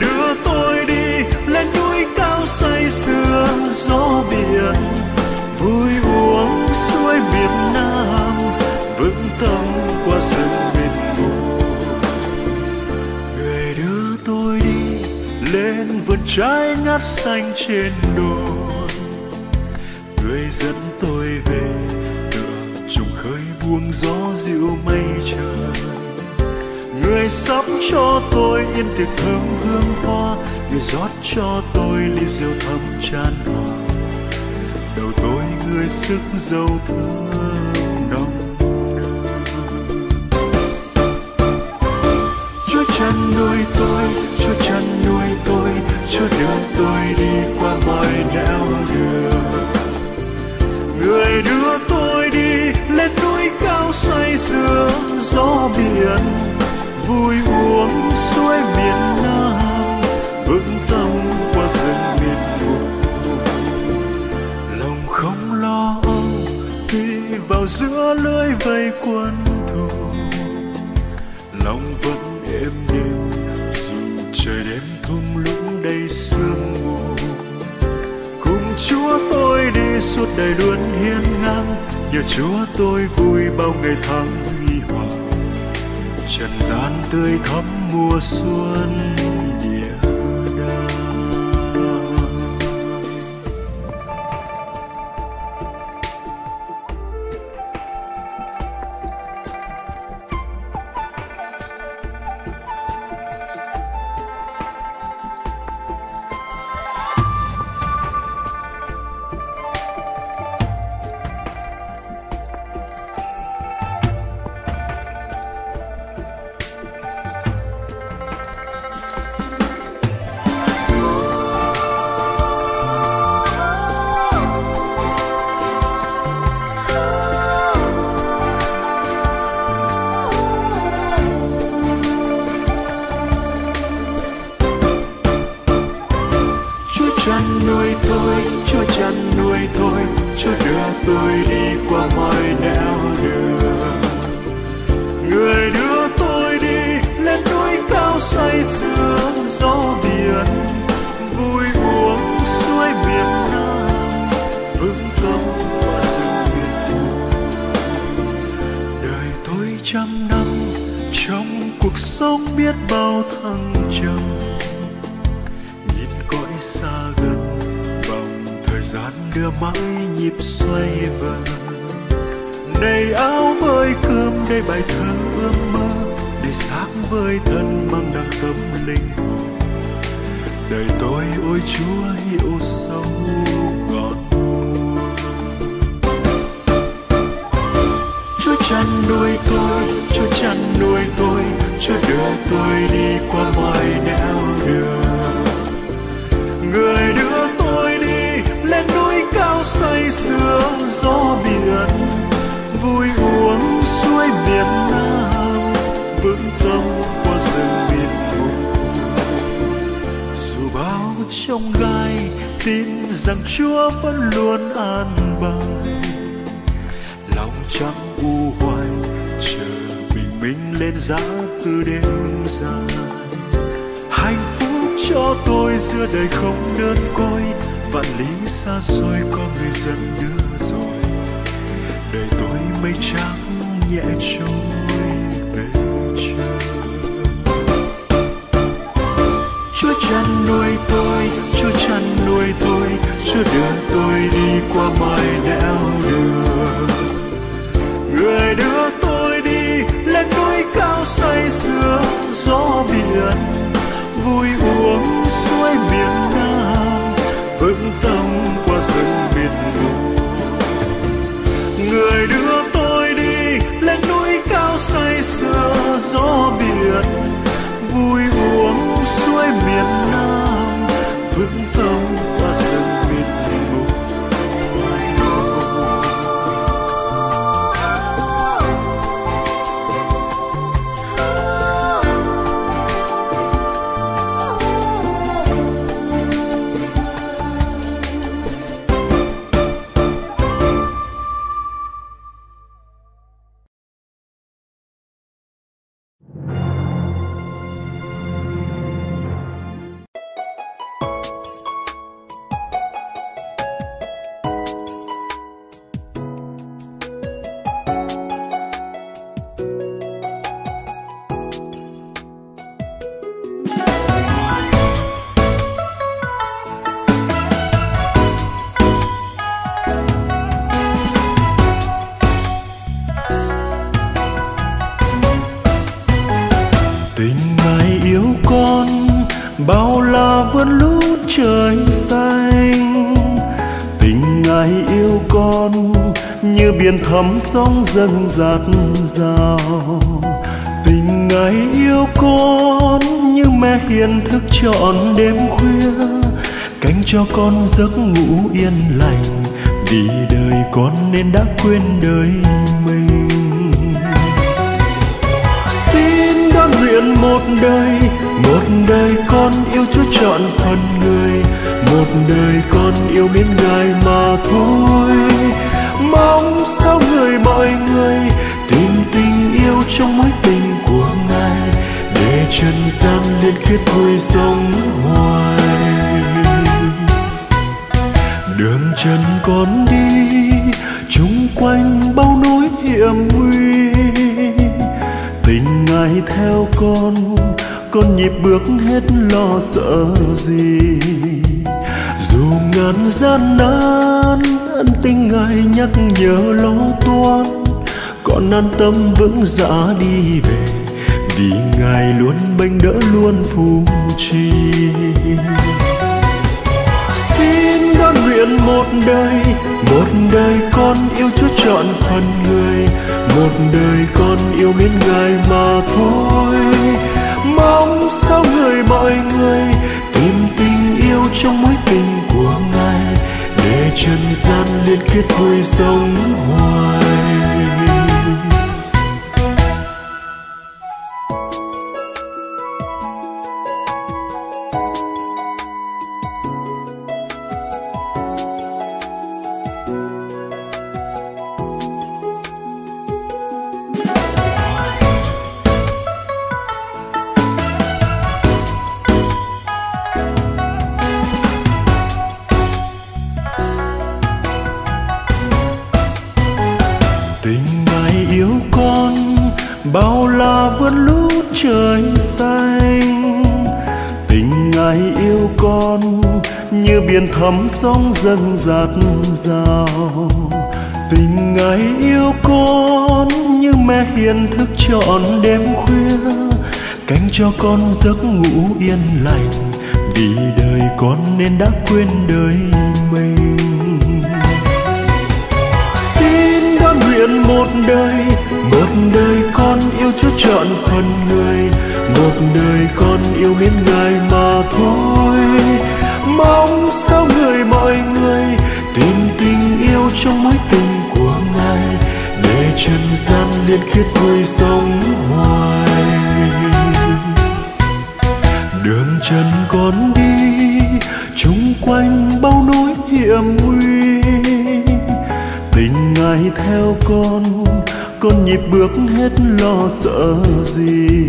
đưa tôi đi lên núi cao say sưa gió biển vui uống xuôi miền Nam vững tâm qua rừng miền Trung. Người đưa tôi đi lên vườn trái ngát xanh trên đồi, người dẫn tôi về tựa trùng khơi buông gió dịu mây trời. Người sắp cho tôi yên tiệc thơm hương hoa, người rót cho tôi ly rượu thấm chan hòa. Đầu tôi người sức dầu thơm nồng nàn. Chúa chăn nuôi tôi, Chúa chăn nuôi tôi, Chúa đưa tôi đi qua mọi nẻo đường. Người đưa tôi đi lên núi cao say sưa gió biển. Vui uống xuôi miền Nam vững tâm qua rừng miền Trung. Lòng không lo âu khi vào giữa lưới vây quân thù, lòng vẫn êm đềm dù trời đêm thung lũng đầy sương mù. Cùng Chúa tôi đi suốt đời luôn hiên ngang, nhờ Chúa tôi vui bao ngày tháng huy hoàng. Trần gian tươi thắm mùa xuân địa đàng. trời xanh. Tình ai yêu con như biển thầm sóng dâng dạt dào. Tình ai yêu con như mẹ hiền thức trọn đêm khuya, canh cho con giấc ngủ yên lành. Vì đời con nên đã quên đời mình. Xin đoan nguyện một đời con yêu Chúa trọn phần người, một đời con yêu miên Ngài mà thôi. Mong sao người mọi người tìm tình yêu trong mối tình của Ngài, để trần gian liên kết vui sống hoài. Đường chân con đi chung quanh bao núi hiểm nguy, tình Ngài theo con nhịp bước hết lo sợ gì. Dù ngàn gian nan, ân tình Ngài nhắc nhở lo toan, con an tâm vững dạ đi về, vì Ngài luôn bênh đỡ luôn phù trì. Xin đoan nguyện một đời con yêu Chúa trọn phần người, một đời con yêu mến Ngài mà thôi. Mong sao người mọi người tìm tình yêu trong mối tình của Ngài, để trần gian liên kết vui sống hoài. Thấm sóng dâng dạt dào. Tình Ngài yêu con như mẹ hiền thức trọn đêm khuya, canh cho con giấc ngủ yên lành. Vì đời con nên đã quên đời mình. Xin đoan nguyện một đời con yêu Chúa trọn phần người, một đời con yêu mến Ngài mà thôi. Mong sao người mọi người tìm tình yêu trong mối tình của Ngài, để trần gian liên kết vui sống hoài. Đường chân con đi chung quanh bao núi hiểm nguy, tình Ngài theo con nhịp bước hết lo sợ gì.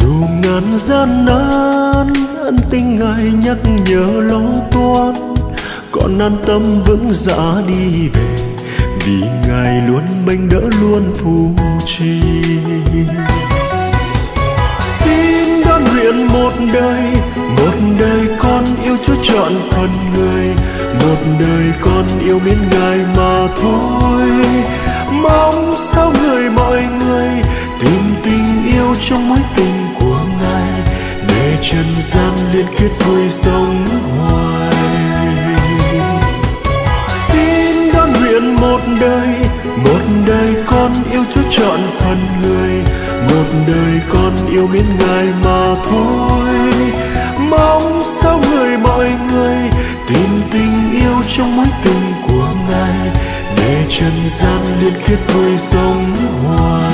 Dù ngàn gian nan, ân tình Ngài nhắc nhở lo toan, con an tâm vững dạ đi về, vì Ngài luôn bênh đỡ luôn phù trì. Xin đoan nguyện một đời con yêu Chúa trọn phần người, một đời con yêu mến Ngài mà thôi. Mong sao người mọi người tìm tình yêu trong mối tình của Ngài, để trần gian liên kết vui sống hoài. Xin đoan nguyện một đời con yêu Chúa trọn phần người, một đời con yêu mến Ngài mà thôi. Mong sao người mọi người tìm tình yêu trong mối tình của Ngài, để trần gian liên kết vui sống hoài.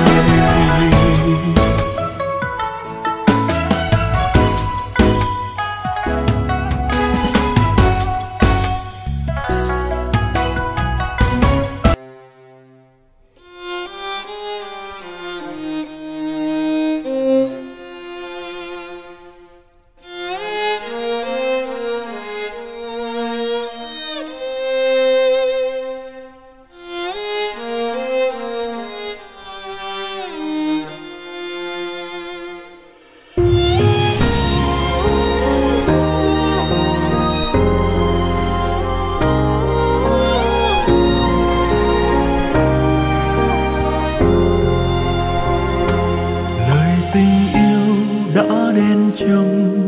Tình yêu đã đến trong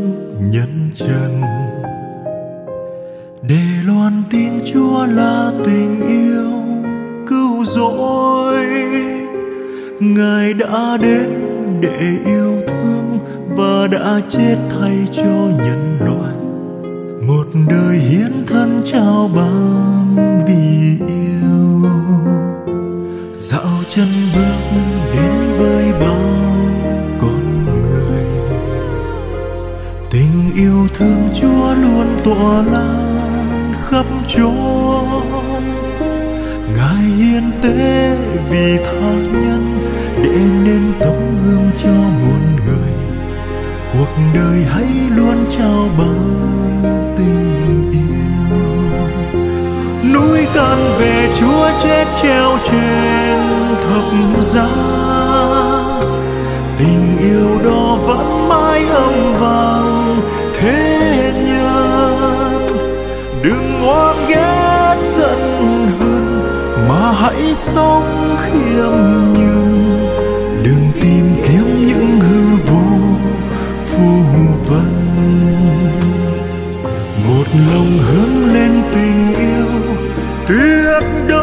nhân trần, Chúa là tình yêu cứu rỗi, Ngài đã đến để yêu thương và đã chết thay cho nhân loại. Một đời hiến thân trao ban vì yêu, dạo chân bước đến với bao con người. Tình yêu thương Chúa luôn tỏa lan khắp chỗ, Ngài hiến tế vì tha nhân để nên tấm gương cho muôn người. Cuộc đời hãy luôn trao ban tình yêu. Núi Can về Chúa chết treo trên thập giá, tình yêu đó vẫn mãi âm vang thế nhân. Đừng oán ghét giận hờn mà hãy sống khiêm nhường, đừng tìm kiếm những hư vô phù vân. Một lòng hướng lên tình yêu tuyệt đối.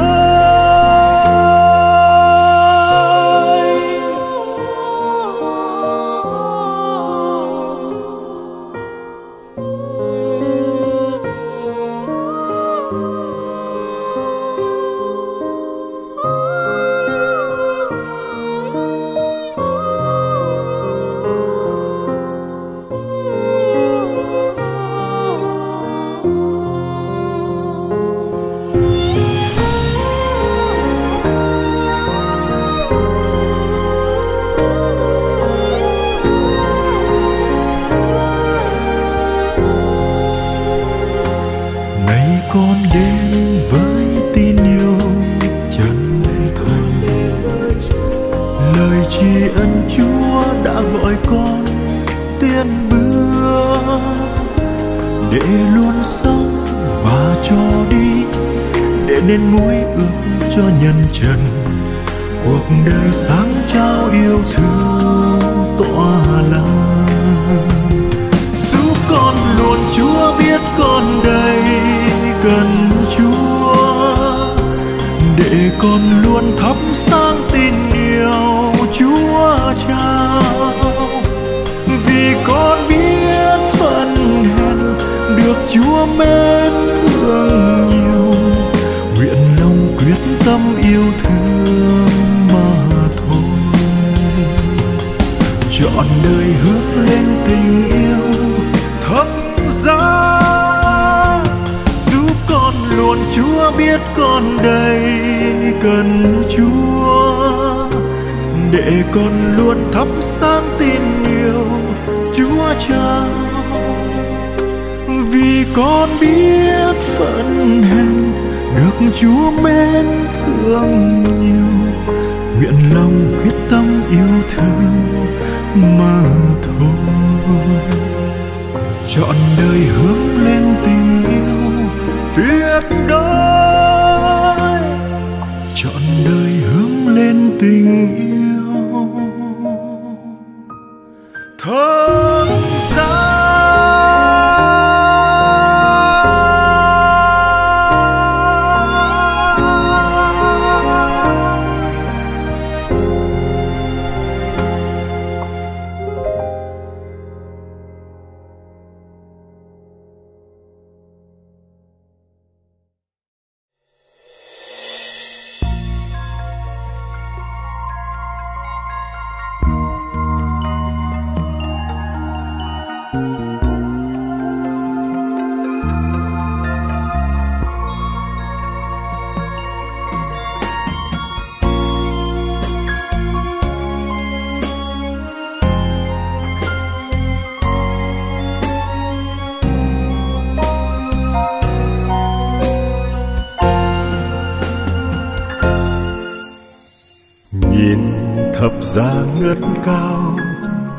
Giá ngất cao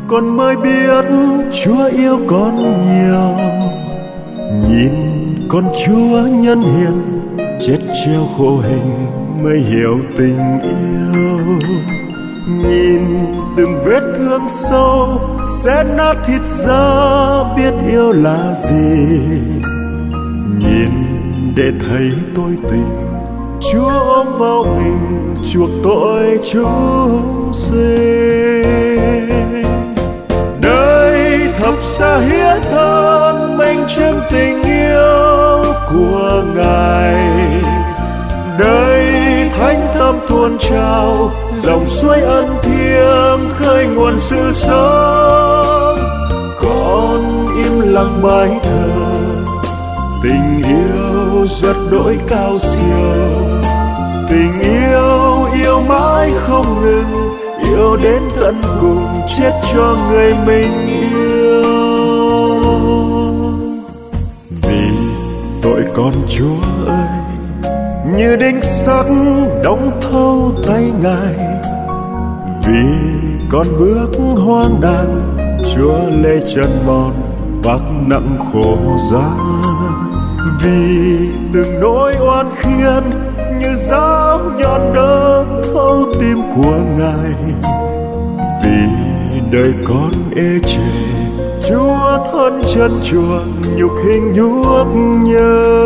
con mới biết Chúa yêu con nhiều. Nhìn con Chúa nhân hiền chết treo khổ hình mới hiểu tình yêu. Nhìn từng vết thương sâu xé nát thịt ra biết yêu là gì. Nhìn để thấy tôi tình. Chúa ôm vào mình chuộc tội chúng sinh. Đây thập giá hiến thân mình trong tình yêu của Ngài. Đây thánh tâm tuôn trào, dòng suối ân thiêng khơi nguồn sự sống. Con im lặng bái thờ tình yêu rất đỗi cao siêu. Tình yêu mãi không ngừng, yêu đến tận cùng, chết cho người mình yêu. Vì tội con Chúa ơi, như đinh sắt đóng thâu tay Ngài. Vì con bước hoang đàng, Chúa lê chân mòn vác nặng khổ giá. Vì từng nỗi oan khiên như giáo nhọn đớn thấu tim của Ngài. Vì đời con ê chề, Chúa thân trần chuồng nhục hình nhuốc nhơ.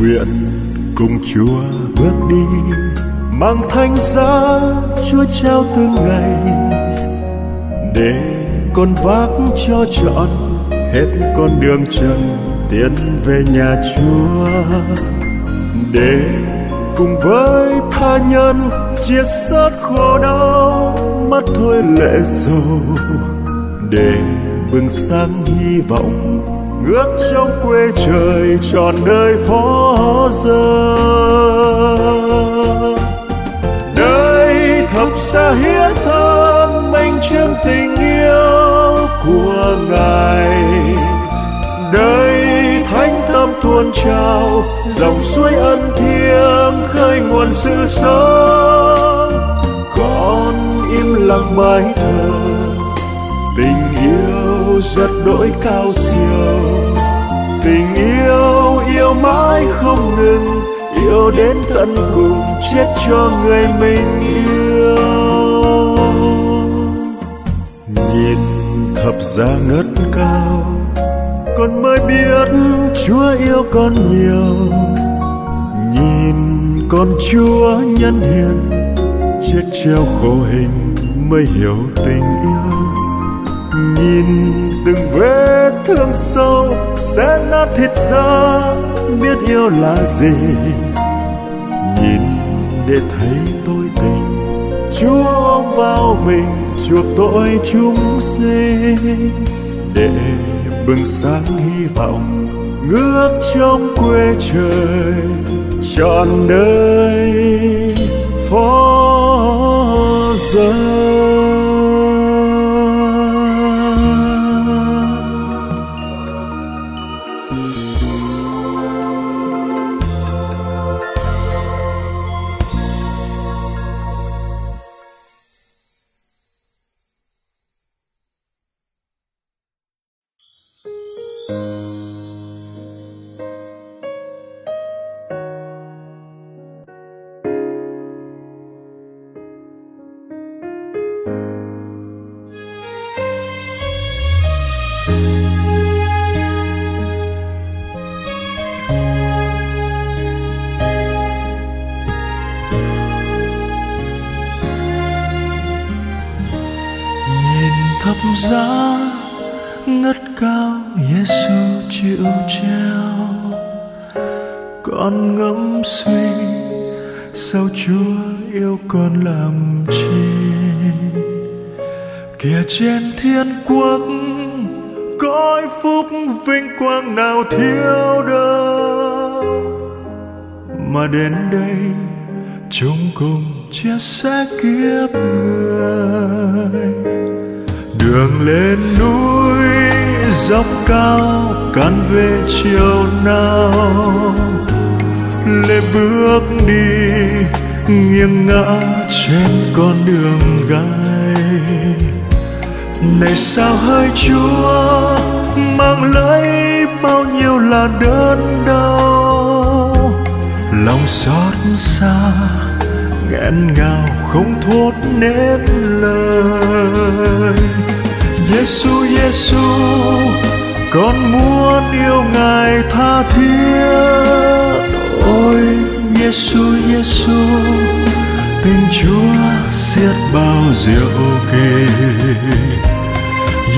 Nguyện cùng Chúa bước đi, mang thánh giá Chúa trao từng ngày, để con vác cho trọn hết con đường trần tiến về nhà Chúa. Để cùng với tha nhân chia sớt khổ đau, mắt thôi lệ sầu, để bừng sáng hy vọng ngước trong quê trời tròn đời phó giờ. Đây thập giá hiến thân mình trong tình yêu của Ngài. Đây thánh tâm tuôn trào, dòng suối ân thiêng khơi nguồn sự sống. Con im lặng bái thờ tình yêu rất đỗi cao siêu. Tình yêu mãi không ngừng, yêu đến tận cùng, chết cho người mình yêu. Nhìn thập giá ngất cao, con mới biết Chúa yêu con nhiều. Nhìn con Chúa nhân hiền, chết treo khổ hình mới hiểu tình yêu. Nhìn từng vết thương sâu sẽ nát thịt ra, biết yêu là gì. Nhìn để thấy tôi tình, Chúa ôm vào mình chuộc tội chúng sinh. Để bừng sáng hy vọng ngước trong quê trời trọn đời phó giờ. Giá ngất cao Giêsu chịu treo, con ngẫm suy sao Chúa yêu con làm chi. Kìa trên thiên quốc cõi phúc vinh quang nào thiếu đâu, mà đến đây chúng cùng chia sẻ kiếp người. Đường lên núi dốc cao cạn về chiều nào, lê bước đi nghiêng ngã trên con đường gai. Này sao hỡi Chúa mang lấy bao nhiêu là đớn đau, lòng xót xa nghẹn ngào không thốt nên lời. Giêsu, Giêsu, con muốn yêu Ngài tha thiết. Ôi Giêsu, Giêsu, tình Chúa xiết bao diệu kỳ.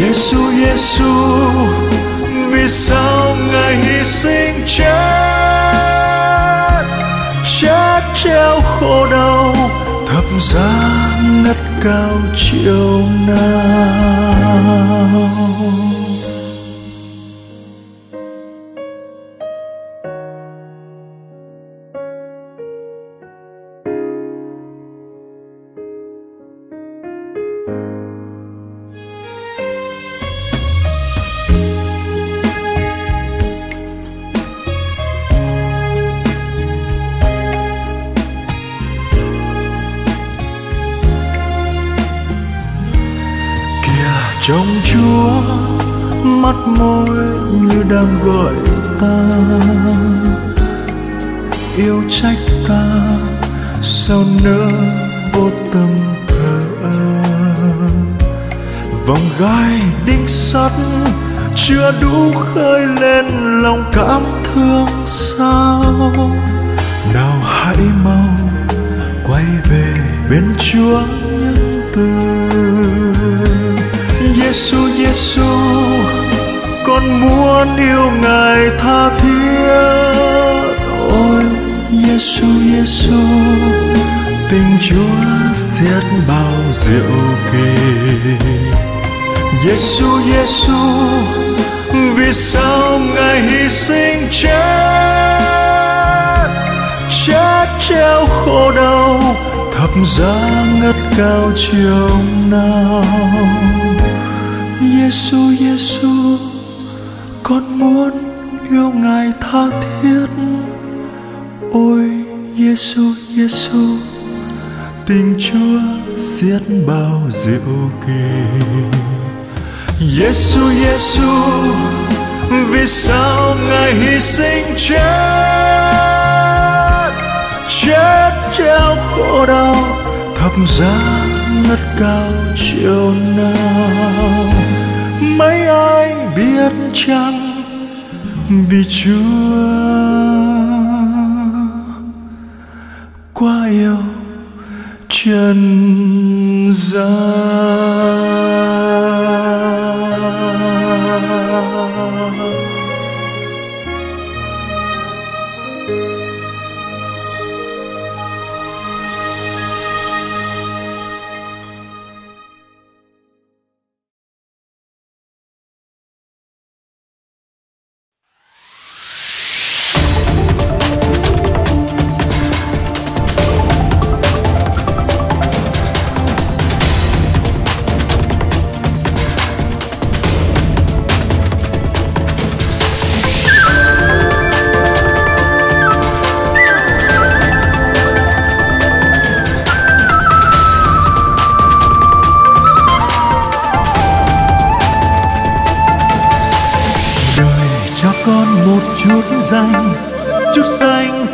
Giêsu, Giêsu, vì sao Ngài hy sinh chết treo khổ đau thập giá ngất cao chiều nào. Trong Chúa mắt môi như đang gọi ta, yêu trách ta sao nỡ vô tâm thờ ơ. Vòng gai đinh sắt chưa đủ khơi lên lòng cảm thương sao. Nào hãy mau quay về bên Chúa nhân từ. Giêsu, Giêsu, con muốn yêu Ngài tha thiết. Ôi Giêsu, Giêsu, tình Chúa xiết bao diệu kỳ. Giêsu, Giêsu, vì sao Ngài hy sinh chết treo khổ đau thập giá ngất cao chiều nào. Giêsu, Giêsu, con muốn yêu Ngài tha thiết. Ôi Giêsu, Giêsu, tình Chúa xiết bao diệu kỳ. Giêsu, Giêsu, vì sao Ngài hy sinh chết treo khổ đau thập giá ngất cao chiều nào. Mấy ai biết chăng vì Chúa quá yêu trần gian.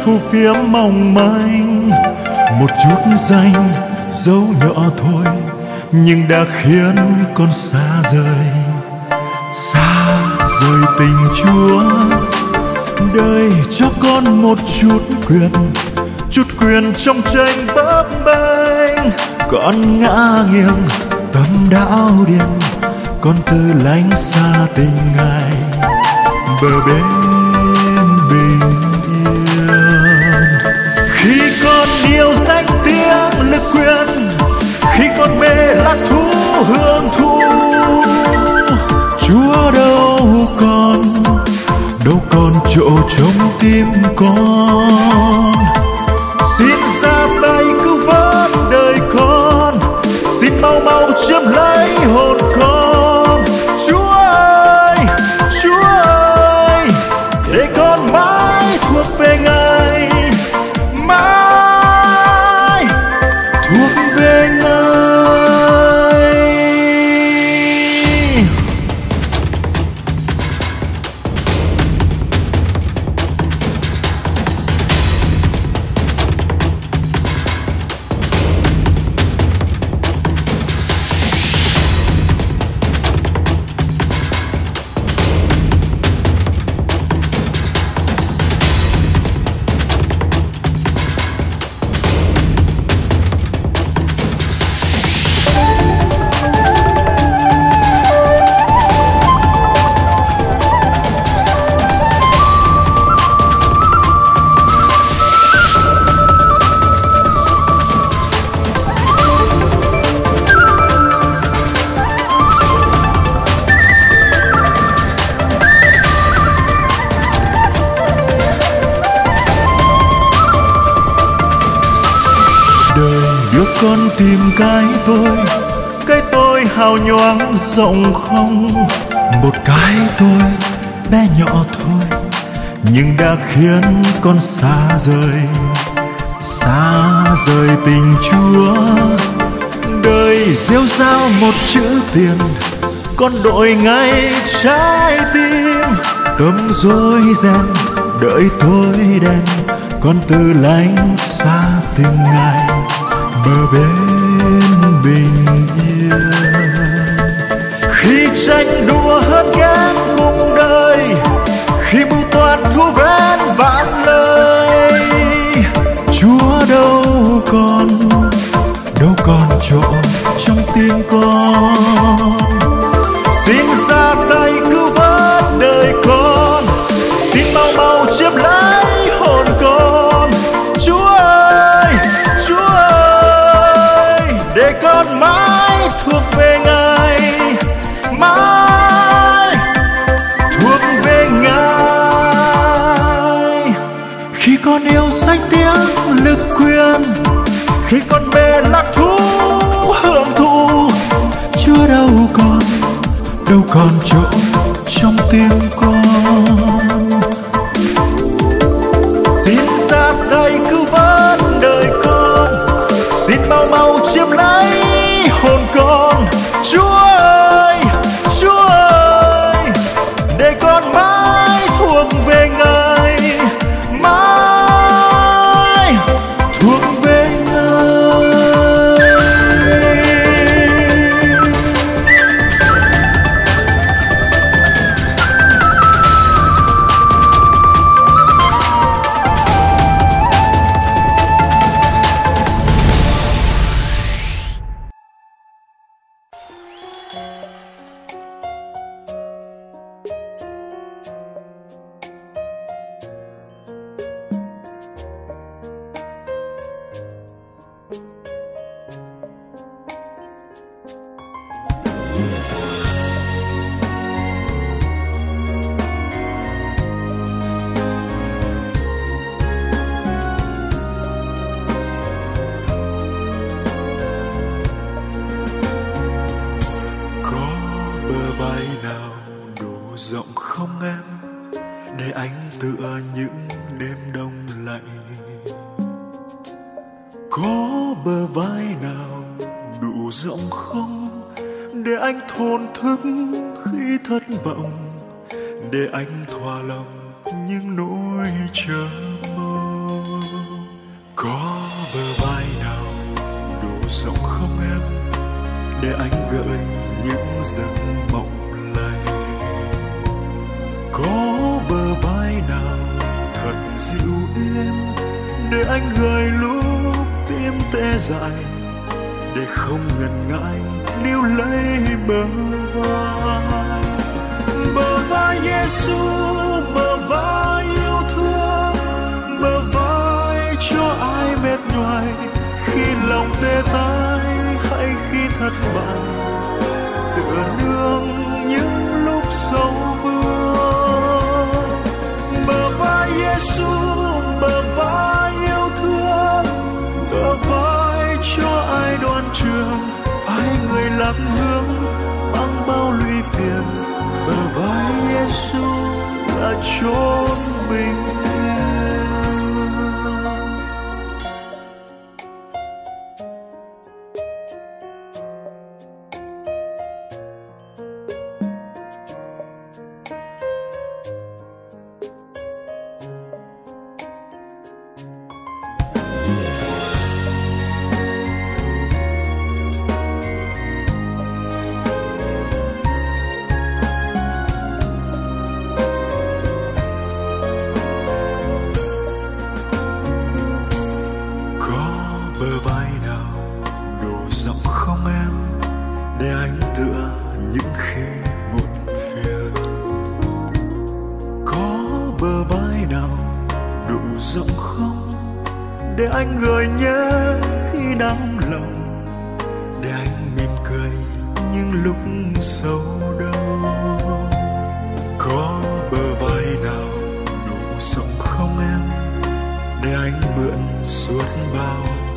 Phù phiếm mong manh một chút danh dấu nhỏ thôi, nhưng đã khiến con xa rời tình Chúa. Đời cho con một chút quyền trong tranh bấp bênh. Con ngã nghiêng tâm đảo điên, con từ lánh xa tình Ngài bờ bến. Khi con yêu danh tiếng lực quyền, khi con mê lạc thú hưởng thụ, Chúa đâu còn chỗ trong tim con. Xin ra tay cứu vớt đưa con tìm cái tôi hào nhoáng rộng không, một cái tôi bé nhỏ thôi nhưng đã khiến con xa rời tình Chúa. Đời rêu rao một chữ tiền, con đổi ngay trái tim, tâm rối ren đợi tối đen, con từ lánh xa tình Ngài bờ bên bình yên. Khi tranh đua hơn ghét cùng đời, khi mưu toan thu vén vạn lời, Chúa đâu còn chỗ trong tim con. Xin ra tay cứu vớt đời con, xin mau mau chiếm lấy hồn con. Chúa ơi, để con mãi thuộc về Ngài, mãi thuộc về Ngài. Khi con yêu sách tiếng lực quyền, khi con mê lạc thú hưởng thụ, Chúa đâu còn chỗ trong tim con. Xin ra tay cứu vớt đời con, xin mau mau chiếm lấy hồn con. Chúa ơi, để con mãi thuộc về Ngài, mãi thuộc về Ngài.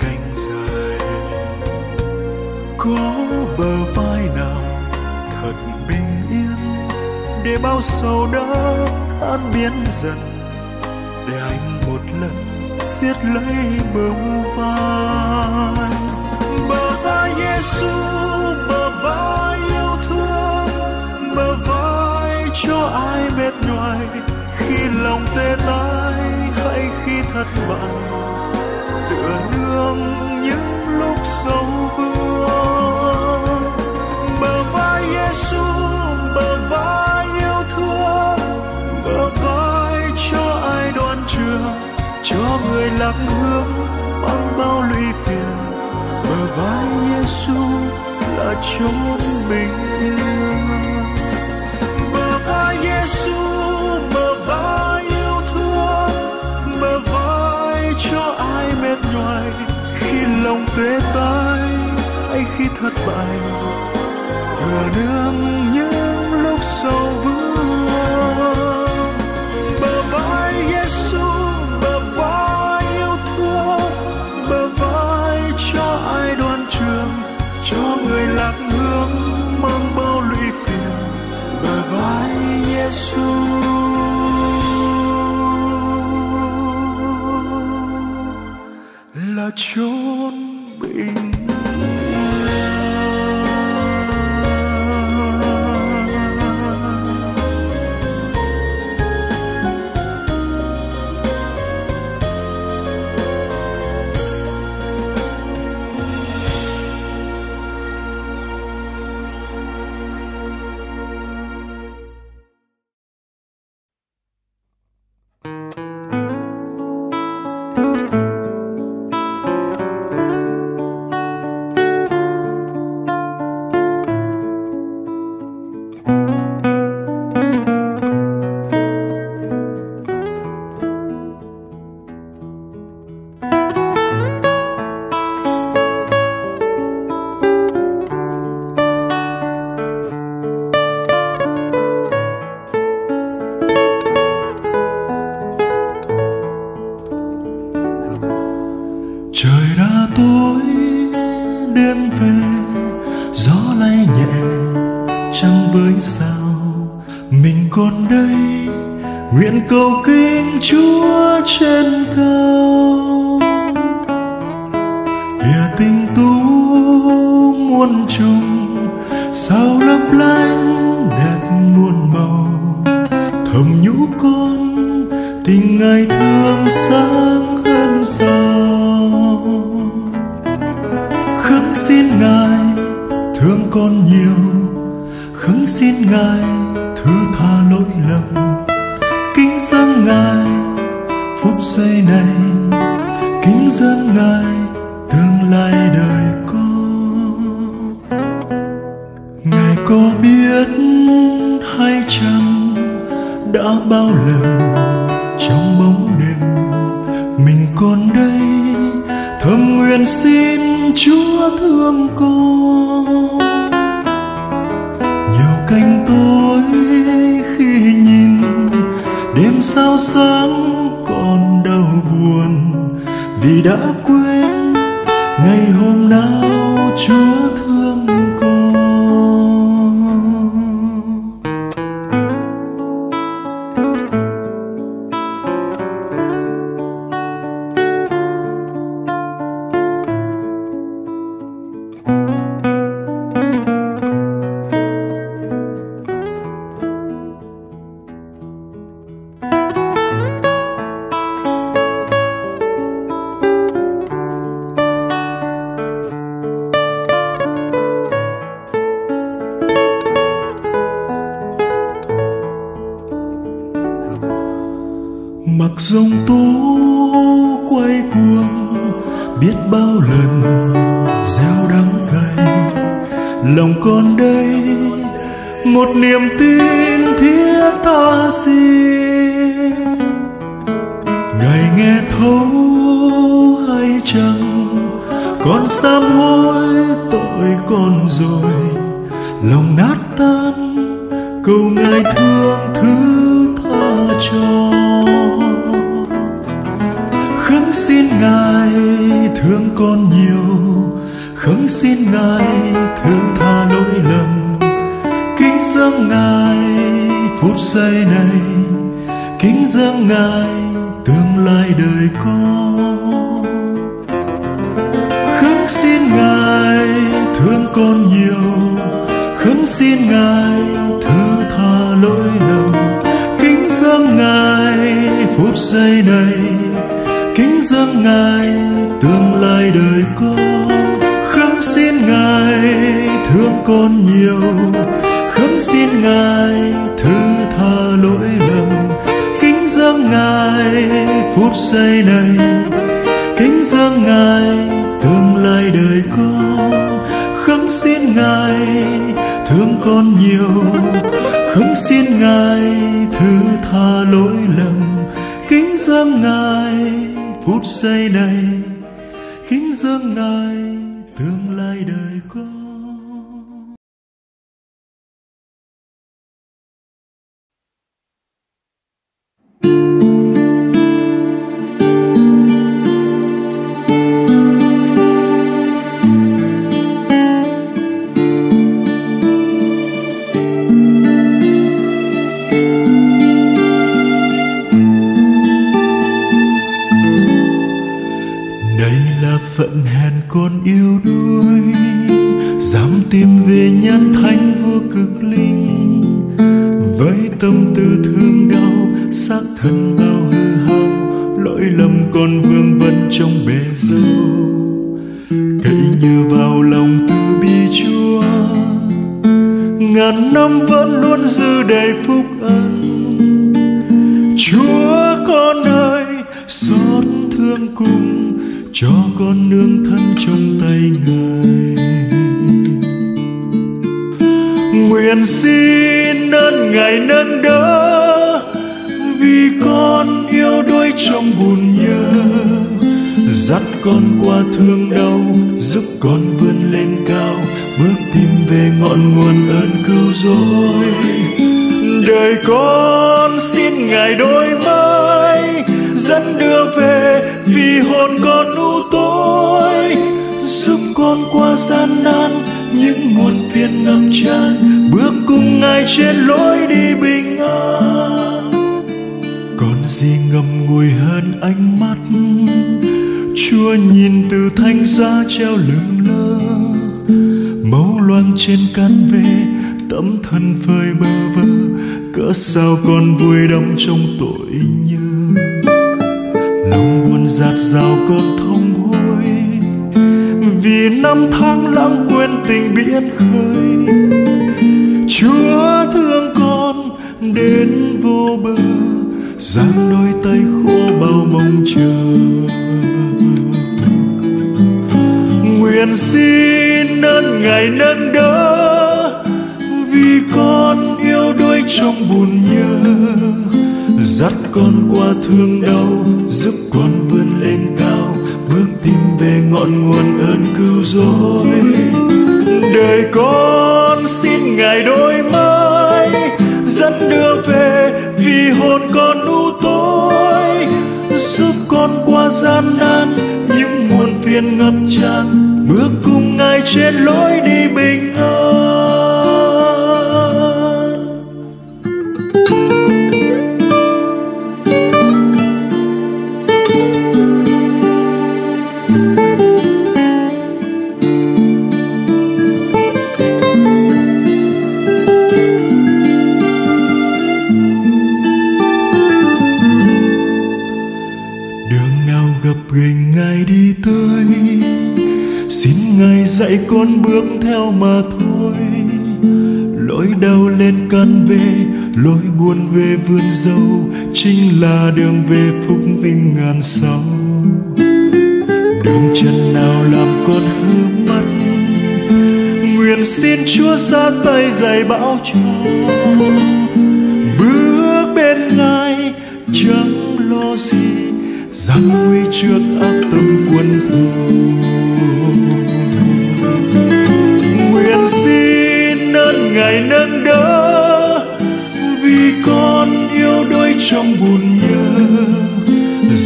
cánh dài, có bờ vai nào thật bình yên để bao sầu đau tan biến dần, để anh một lần siết lấy bờ vai Giêsu, bờ vai yêu thương, bờ vai cho ai mệt nhoài khi lòng tê tái hay khi thất bại, tựa nương những lúc sầu vương. Bờ vai Giêsu, bờ vai yêu thương, bờ vai cho ai đoan chừa, cho người lạc hướng mang bao lụy phiền, bờ vai Giêsu là chốn bình yên. Bờ vai Giêsu, bờ vai yêu thương, bờ vai cho ai mệt nhoài khi lòng tê tái hay khi thất bại, thừa nương những lúc sầu vương. Bờ vai Giêsu, bờ vai yêu thương, bờ vai cho ai đoan chừa, cho người lạc hướng mang bao lụy phiền, bờ vai Giêsu. Là chốn bình Khấn xin Ngài thương con nhiều, khấn xin Ngài thương tha lỗi lầm. Kính dâng Ngài phút giây này, kính dâng Ngài tương lai đời con. Khấn xin Ngài thương con nhiều, khấn xin Ngài thứ tha lỗi lầm. Kính dâng Ngài phút giây này, kính dâng Ngài tương lai đời con. Khấn xin Ngài thương con nhiều, khấn xin Ngài thứ tha lỗi lầm. Kính dâng Ngài phút giây này, kính dâng Ngài tương lai đời con. Khấn xin Ngài thương con nhiều, khấn xin Ngài thứ tha lỗi lầm. Kính dâng Ngài phút giây này, kính dâng Ngài tương lai đời con.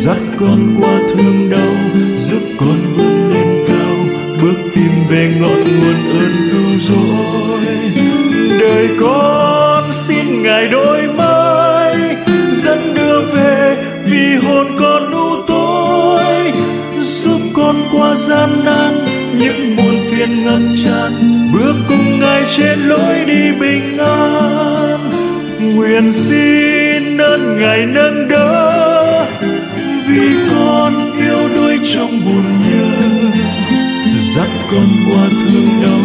dắt con qua thương đau, giúp con vươn lên cao, bước tìm về ngọn nguồn ơn cứu rỗi. Đời con xin Ngài đôi mái dẫn đưa về, vì hồn con u tối, giúp con qua gian nan, những muôn phiền ngập tràn, bước cùng Ngài trên lối đi bình an. Nguyện xin ơn Ngài nâng đỡ, vì con yêu đuối trong buồn nhớ, dắt con qua thương đau,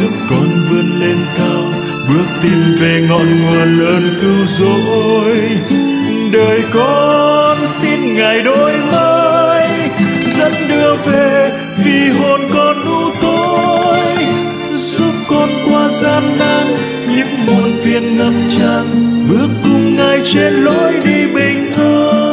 giúp con vươn lên cao, bước tìm về ngọn nguồn ơn cứu rỗi. Đời con xin Ngài đôi mới dẫn đưa về, vì hồn con u tối, giúp con qua gian nan, những muôn phiền ngập tràn, bước cùng Ngài trên lối đi bình an.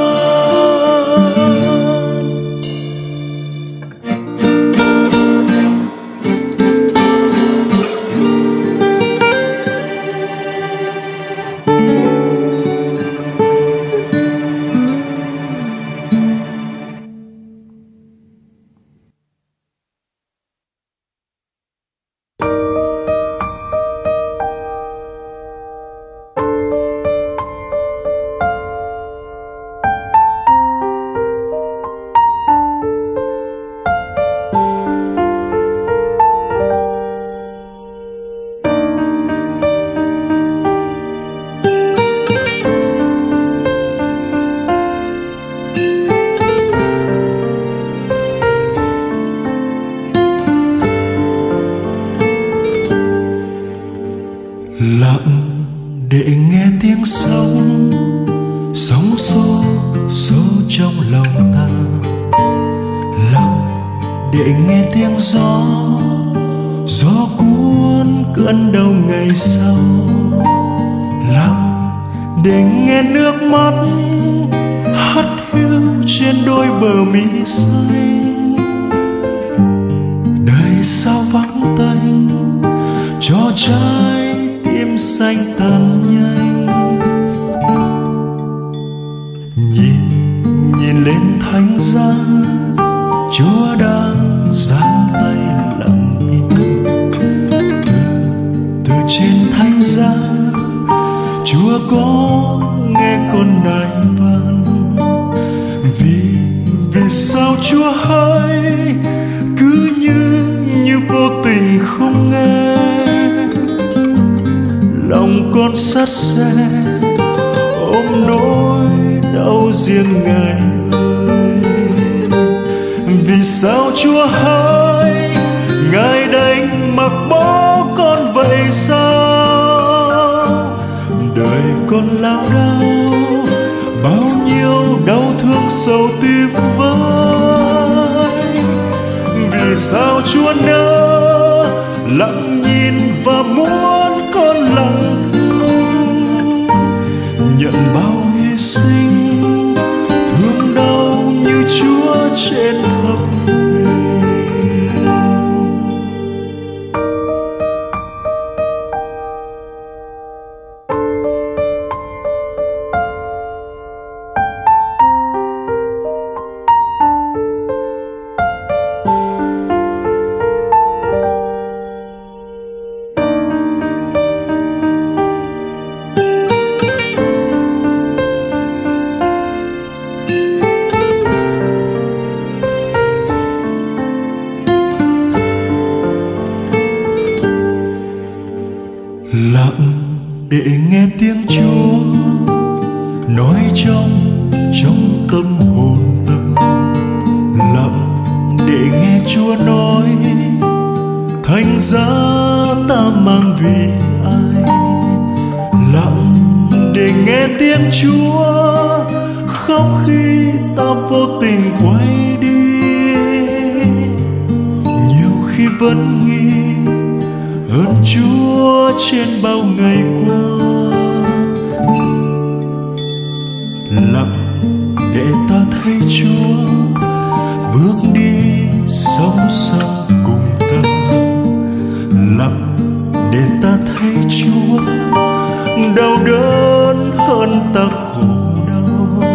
Đau đớn hơn ta khổ đau,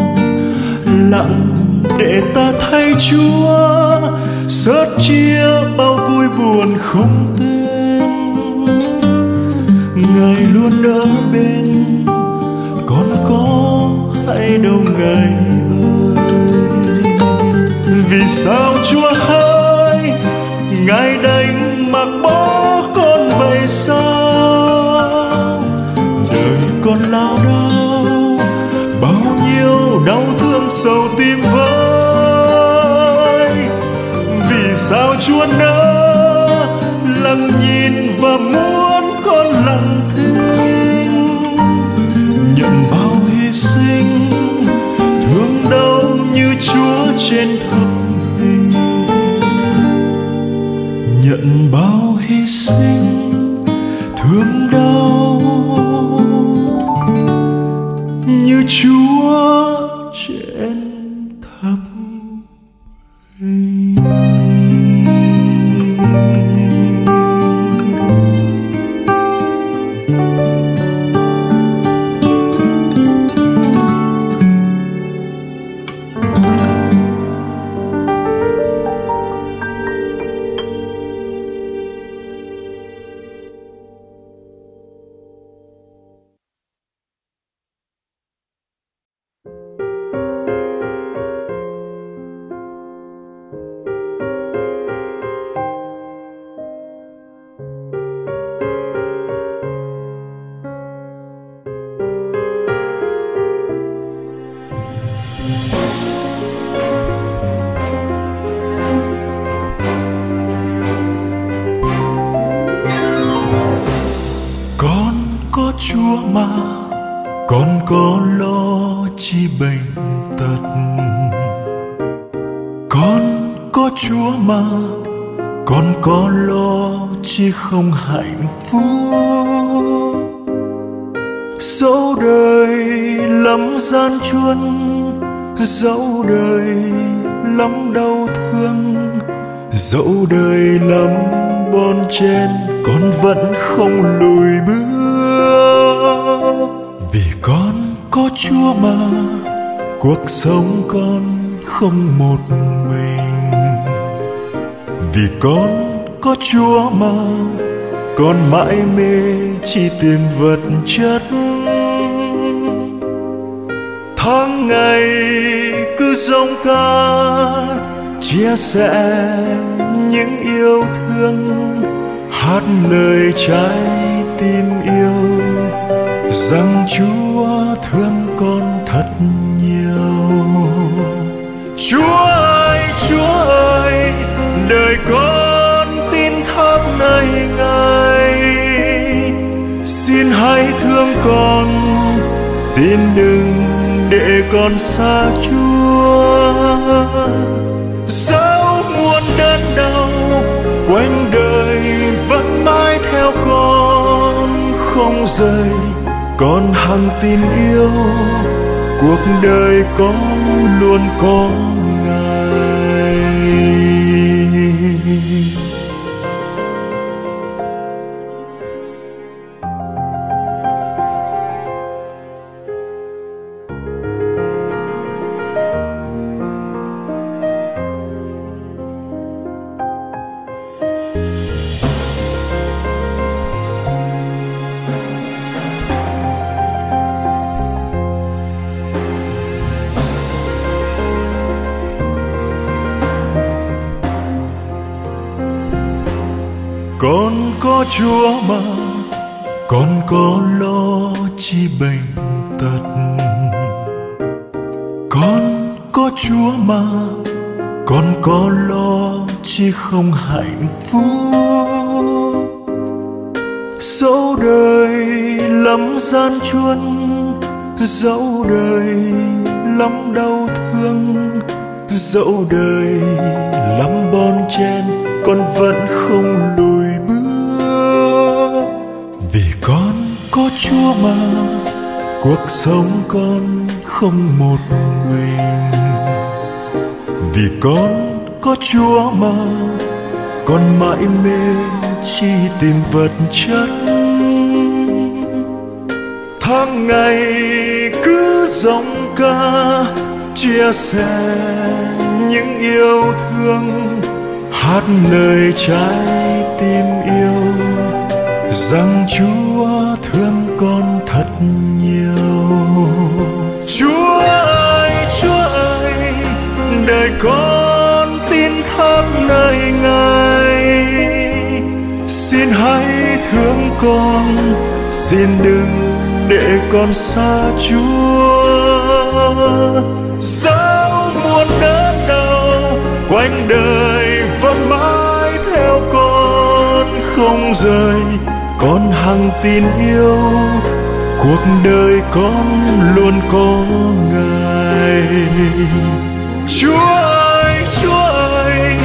lặng lạy Chúa, sớt chia bao vui buồn không tên. Ngài luôn ở bên, con có hay đâu Ngài ơi. Vì sao Chúa hỡi, Ngài đành mặc bỏ con vậy sao? Đời con lao đao, bao nhiêu đau thương sầu tim vơi. Vì sao Chúa nỡ lặng nhìn và muốn con lặng thinh, nhận bao hy sinh thương đau như Chúa trên thập hình. Nhận bao hy sinh thương đau như Chúa trên thập hình. Sống con không một mình, vì con có Chúa mà con mãi mê chỉ tìm vật chất. Tháng ngày cứ rong ca chia sẻ những yêu thương, hát lời trái tim yêu rằng Chúa thương con thật nhiều. Chúa ơi, đời con tin thác nơi Ngài. Xin hãy thương con, xin đừng để con xa Chúa. Dẫu muôn đớn đau quanh đời vẫn mãi theo con không rời. Con hằng tin yêu cuộc đời con luôn có Ngài. Con có Chúa mà con có lo chi bệnh tật. Con có Chúa mà con có lo chi không hạnh phúc. Dẫu đời lắm gian truân, dẫu đời lắm đau thương, dẫu đời lắm bon chen, con vẫn không lùi. Có Chúa mà cuộc sống con không một mình, vì con có Chúa mà con mãi mê chỉ tìm vật chất. Tháng ngày cứ rong ca chia sẻ những yêu thương, hát lời trái tim yêu rằng Chúa thương con thật nhiều. Chúa ơi, đời con tin thác nơi Ngài, xin hãy thương con, xin đừng để con xa Chúa. Dẫu muôn đớn đau quanh đời vẫn mãi theo con không rời, con hằng tin yêu cuộc đời con luôn có Ngài. Chúa ơi,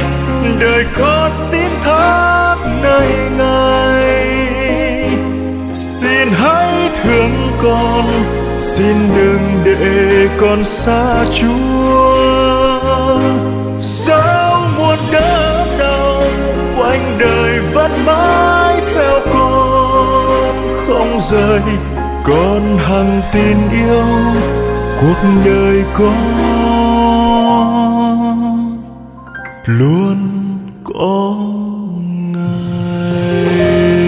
đời con tin thác nơi Ngài, xin hãy thương con, xin đừng để con xa Chúa. Dẫu muôn đớn đau quanh đời vẫn mãi theo con không rời, con hằng tin yêu cuộc đời con luôn có Ngài.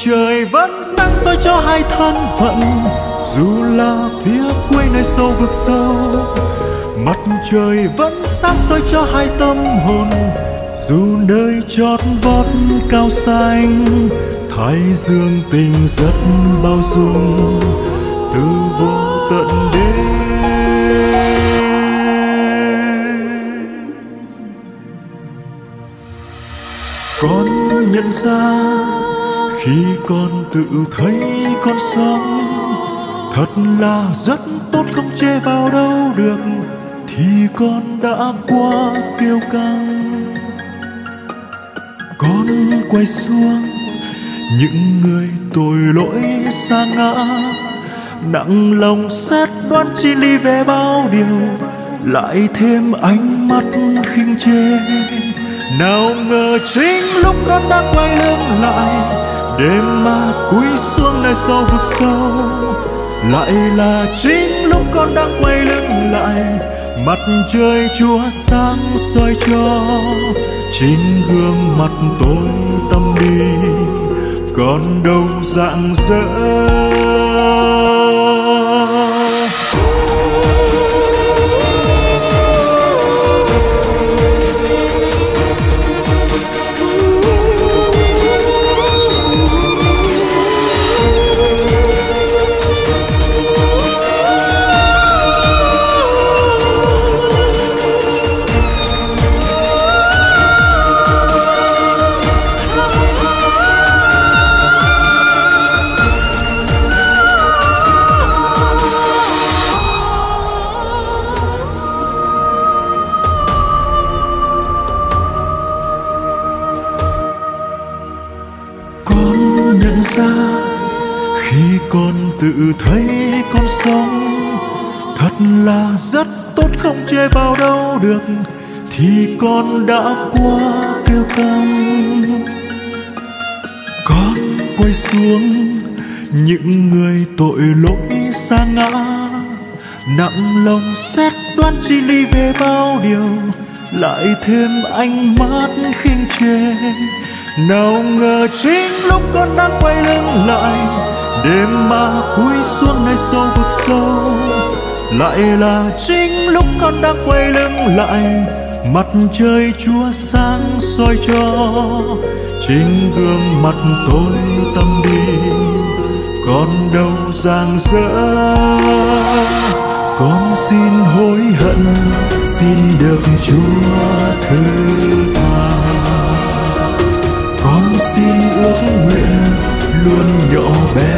Trời vẫn sáng soi cho hai thân phận, dù là phía cuối nơi sâu vực sâu. Mặt trời vẫn sáng soi cho hai tâm hồn, dù nơi chót vót cao xanh. Thái dương tình rất bao dung, từ vô tận đến con nhận ra. Khi con tự thấy con sống thật là rất tốt, không chê vào đâu được, thì con đã quá kiêu căng. Con quay xuống những người tội lỗi sa ngã, nặng lòng xét đoán chi ly về bao điều, lại thêm ánh mắt khinh chê. Nào ngờ chính lúc con đã quay lưng lại, đêm mà cúi xuống nơi sâu vực sâu, lại là chính lúc con đang quay lưng lại, mặt trời Chúa sáng soi cho. Trên gương mặt tối tăm đi, còn đâu rạng rỡ. không chê vào đâu được thì con đã quá kêu căng. Con quay xuống những người tội lỗi sa ngã, nặng lòng xét đoán chi ly về bao điều, lại thêm ánh mắt khinh chê. Nào ngờ chính lúc con đang quay lưng lại, đêm mà cúi xuống nơi sâu vực sâu, lại là chính lúc con đang quay lưng lại, mặt trời chúa sáng soi cho chính gương mặt tôi tâm đi. Con đâu dang dở, con xin hối hận, xin được Chúa thứ tha. Con xin ước nguyện luôn nhỏ bé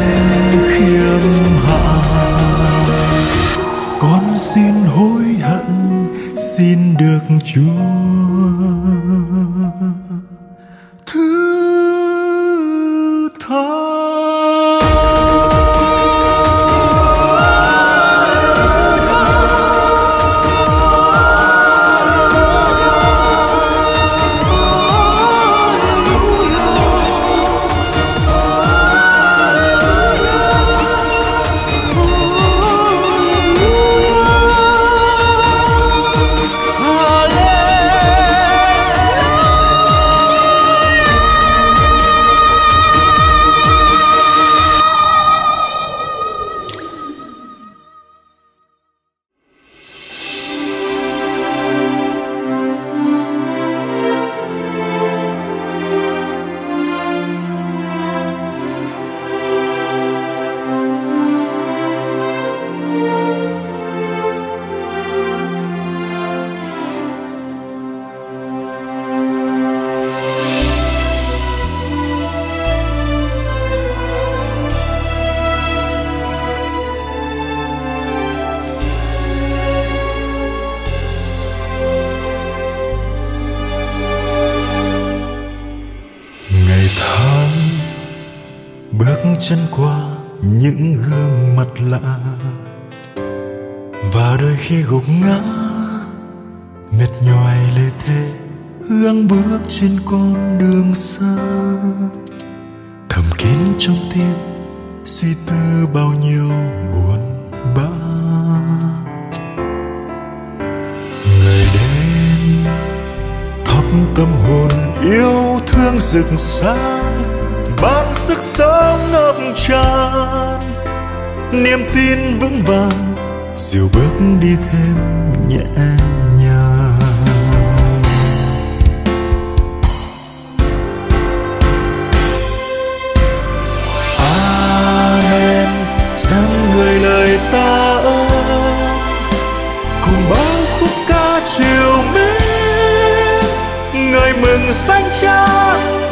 khiêm hạ. Con xin hối hận, xin được Chúa thứ tha. Chân qua những gương mặt lạ, và đôi khi gục ngã mệt nhoài lê thế, gắng bước trên con đường xa. Thầm kín trong tim suy tư bao nhiêu buồn bã. Ngày đêm thắp tâm hồn yêu thương rực sáng, ban sức sống ngập tràn, niềm tin vững vàng, dìu bước đi thêm nhẹ nhàng. Amen, dâng người lời ta ơi, cùng bao khúc ca chiều mến, người mừng xanh cha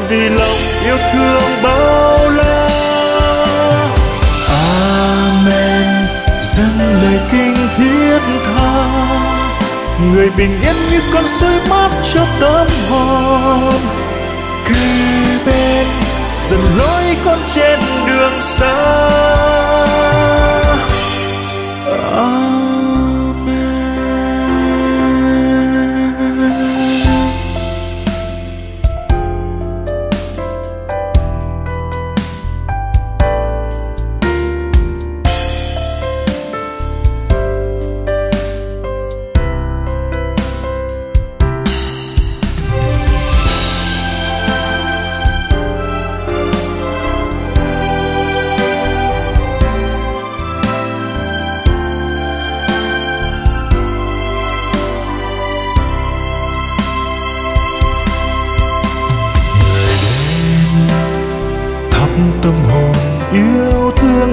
vì lòng yêu thương bao la. Amen, dâng lời kinh thiết tha, người bình yên như con soi mát cho tâm hồn, kề bên dần lối con trên đường xa.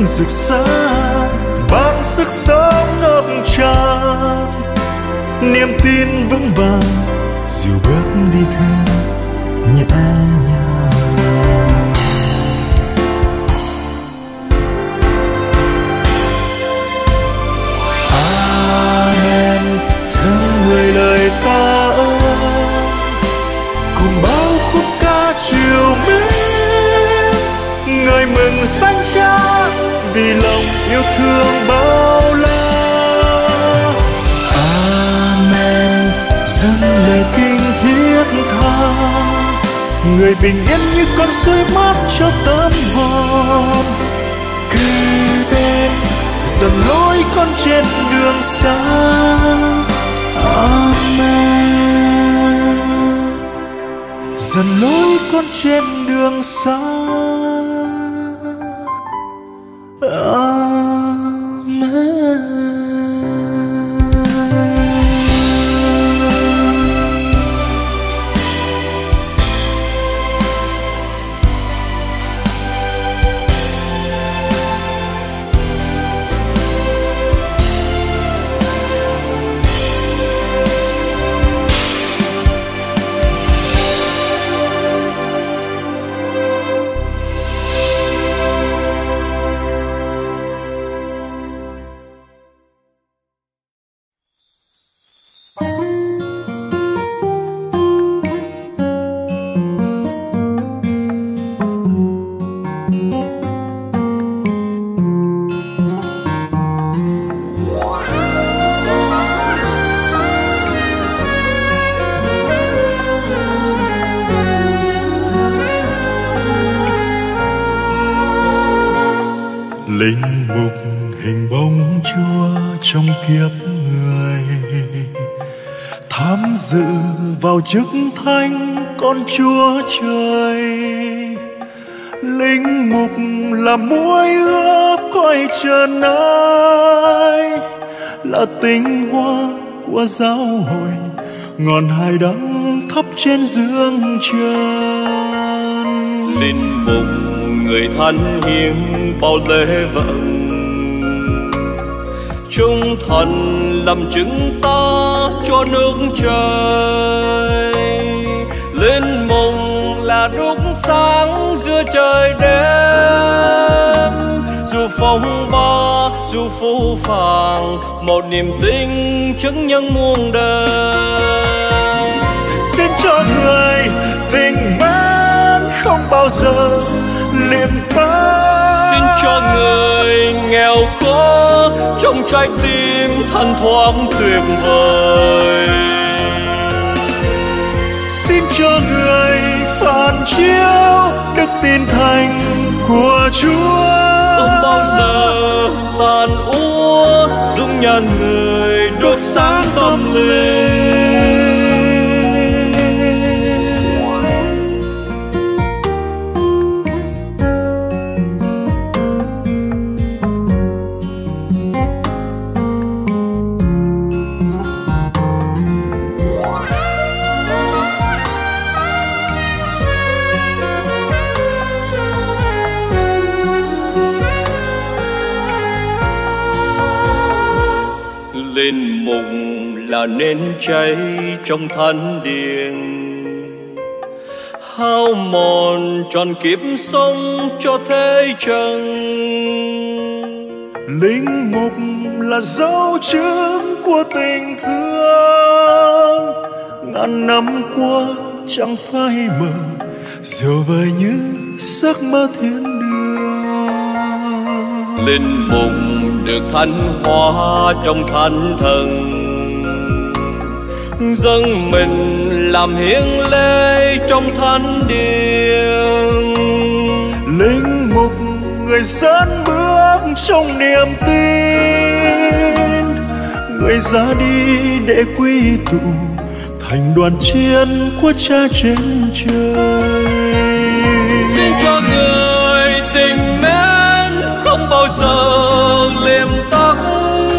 Rực rỡ ban sức sống ngập tràn, niềm tin vững vàng, dìu bước đi thêm nhẹ nhàng. Amen, dâng người lời ta ơi, cùng bao khúc ca chiều mến, người mừng xanh cha vì lòng yêu thương bao la. người bình yên như con suối mát cho tâm hồn. Cứ bên dần lối con trên đường xa. Amen. Dần lối con trên đường xa. Amen. Linh mục hình bông Chúa trong kiếp người, tham dự vào chức thánh con Chúa trời. Linh mục là muối ướp cõi trần ai, là tinh hoa của giáo hội, ngọn hải đăng thấp trên dương trần. Linh mục người thân hiến bao lễ vận, trung thành làm chứng ta cho nước trời. Linh mục là đúc sáng giữa trời đêm, dù phong ba dù phũ phàng, một niềm tin chứng nhân muôn đời. Xin cho người tình mến không bao giờ liềm ta. Xin cho người nghèo khó trong trái tim thanh thoáng tuyệt vời. Xin cho người phản chiếu đức tin thành của Chúa. Không bao giờ tàn úa dung nhan người được sáng tâm linh. Linh mục là nến cháy trong thánh điện, hao mòn tròn kiếp sống cho thế trần. Linh mục là dấu chứng của tình thương, ngàn năm qua chẳng phai mờ, diệu vời như giấc mơ thiên đường. Linh mục được thánh hóa trong thánh thần, dâng mình làm hiến lễ trong thánh điện. Linh mục người dẫn bước trong niềm tin, người ra đi để quy tụ thành đoàn chiên của Cha trên trời. Xin cho người tình mến không bao giờ liềm tóc.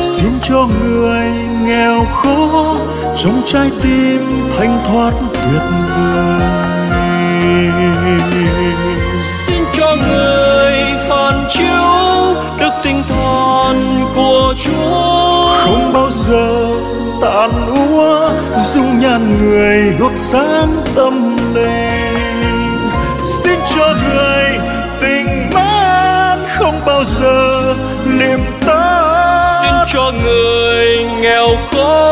Xin cho người nghèo khổ trong trái tim thanh thoát tuyệt vời. Xin cho người phản chiếu đức tinh thần của Chúa. Không bao giờ tàn úa dung nhan người đốt sáng tâm linh. Xin cho người tình mến không bao giờ niềm ta. Xin cho người nghèo khó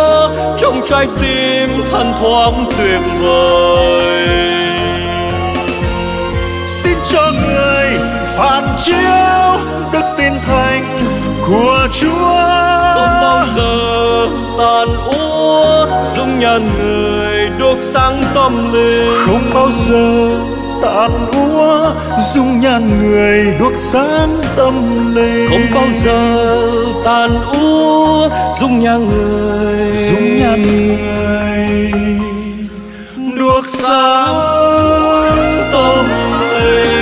trong trái tim thanh thoáng tuyệt vời. Xin cho người phản chiếu đức tin thành của Chúa. Không bao giờ tàn úa dung nhan người đốt sáng sáng tâm linh không bao giờ tàn úa, dung nhan người đuốc sáng tâm linh không bao giờ tàn úa, dung nhan người đuốc sáng tâm linh.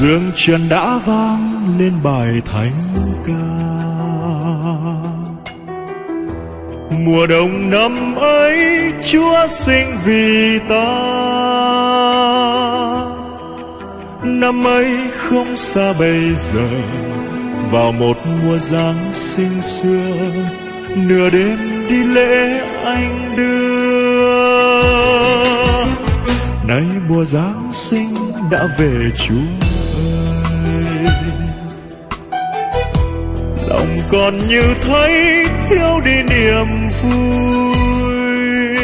Dương trần đã vang lên bài thánh ca, mùa đông năm ấy Chúa sinh vì ta. Năm ấy không xa bây giờ, vào một mùa Giáng sinh xưa, nửa đêm đi lễ anh đưa. Nay mùa Giáng sinh đã về Chúa, lòng còn như thấy thiếu đi niềm vui.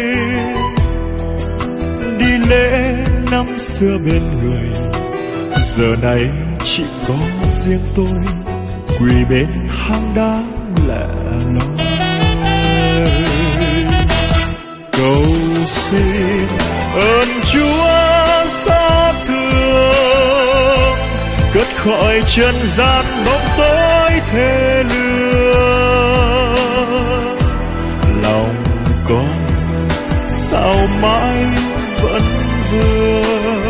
Đi lễ năm xưa bên người, giờ này chỉ có riêng tôi quỳ bên hang đá lẻ loi cầu xin ơn Chúa xa thương, cất khỏi trần gian bóng tối thế lừa. Lòng con sao mãi vẫn vương,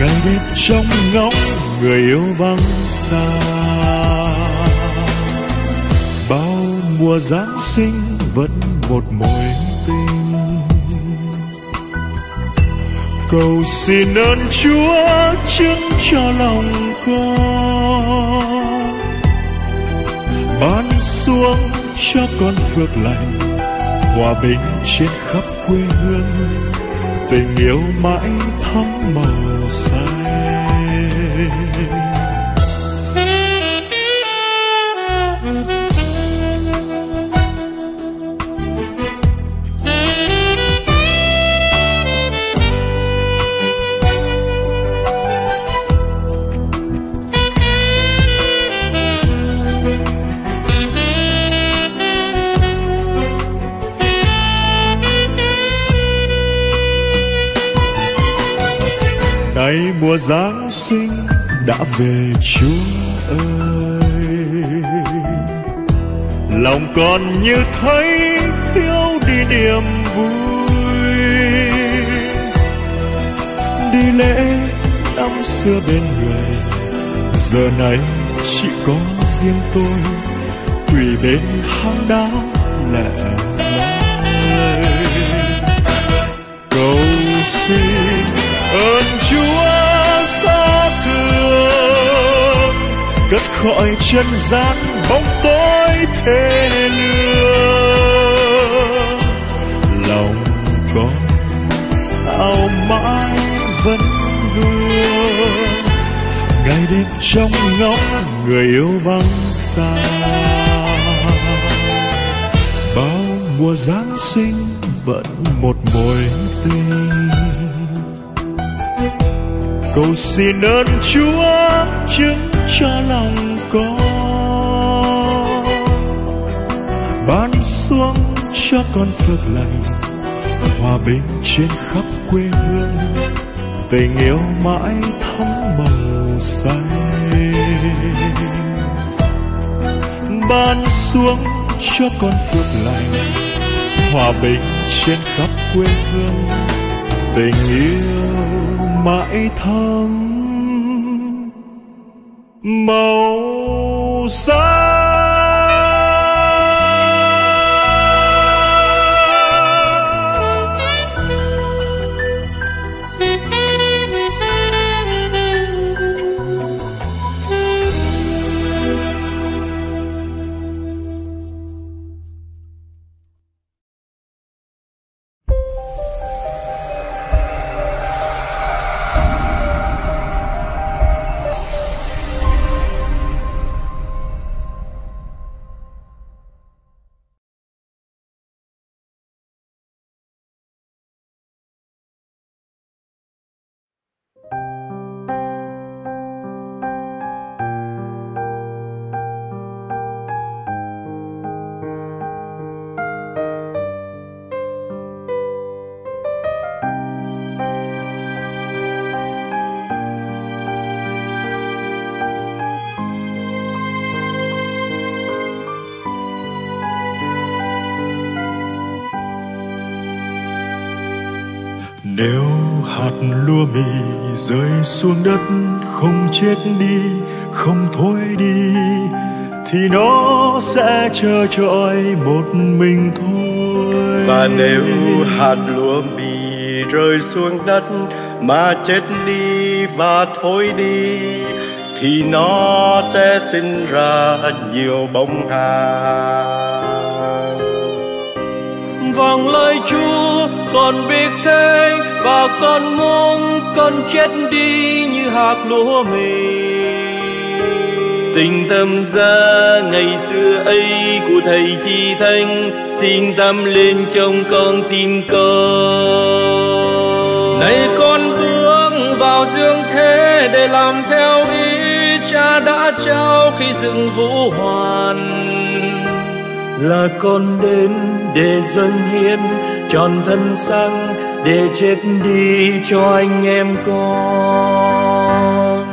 ngày đêm trong ngóng người yêu vắng xa. Bao mùa Giáng sinh vẫn một mối tình, cầu xin ơn Chúa chứng cho lòng con, ban xuống cho con phước lành, hòa bình trên khắp quê hương, tình yêu mãi thắm màu xanh. Ngày mùa Giáng sinh đã về Chúa ơi, lòng còn như thấy thiếu đi niềm vui. Đi lễ năm xưa bên người, giờ này chỉ có riêng tôi quỳ bên hang đá lẻ loi cầu xin ơn Chúa xa thương, cất khỏi trần gian bóng tối thế lừa. Lòng con sao mãi vẫn vương, ngày đêm trong ngóng người yêu vắng xa. Bao mùa Giáng sinh vẫn một mối tình, cầu xin ơn Chúa chứng cho lòng con, ban xuống cho con phước lành, hòa bình trên khắp quê hương, tình yêu mãi thắm màu xanh. Ban xuống cho con phước lành, hòa bình trên khắp quê hương, tình yêu mãi thắm màu xanh. Nếu hạt lúa mì rơi xuống đất không chết đi, không thối đi, thì nó sẽ trơ trọi một mình thôi. Và nếu hạt lúa mì rơi xuống đất mà chết đi và thối đi, thì nó sẽ sinh ra nhiều bông hoa. Vâng lời Chúa, con biết thế và con muốn con chết đi như hạt lúa mì. Tình tâm gia ngày xưa ấy của Thầy Chí Thánh xin tâm lên trong con tin con. Này con bước vào dương thế để làm theo ý Cha đã trao khi dựng Vũ Hoàn, là con đến để dâng hiến trọn thân sang để chết đi cho anh em con.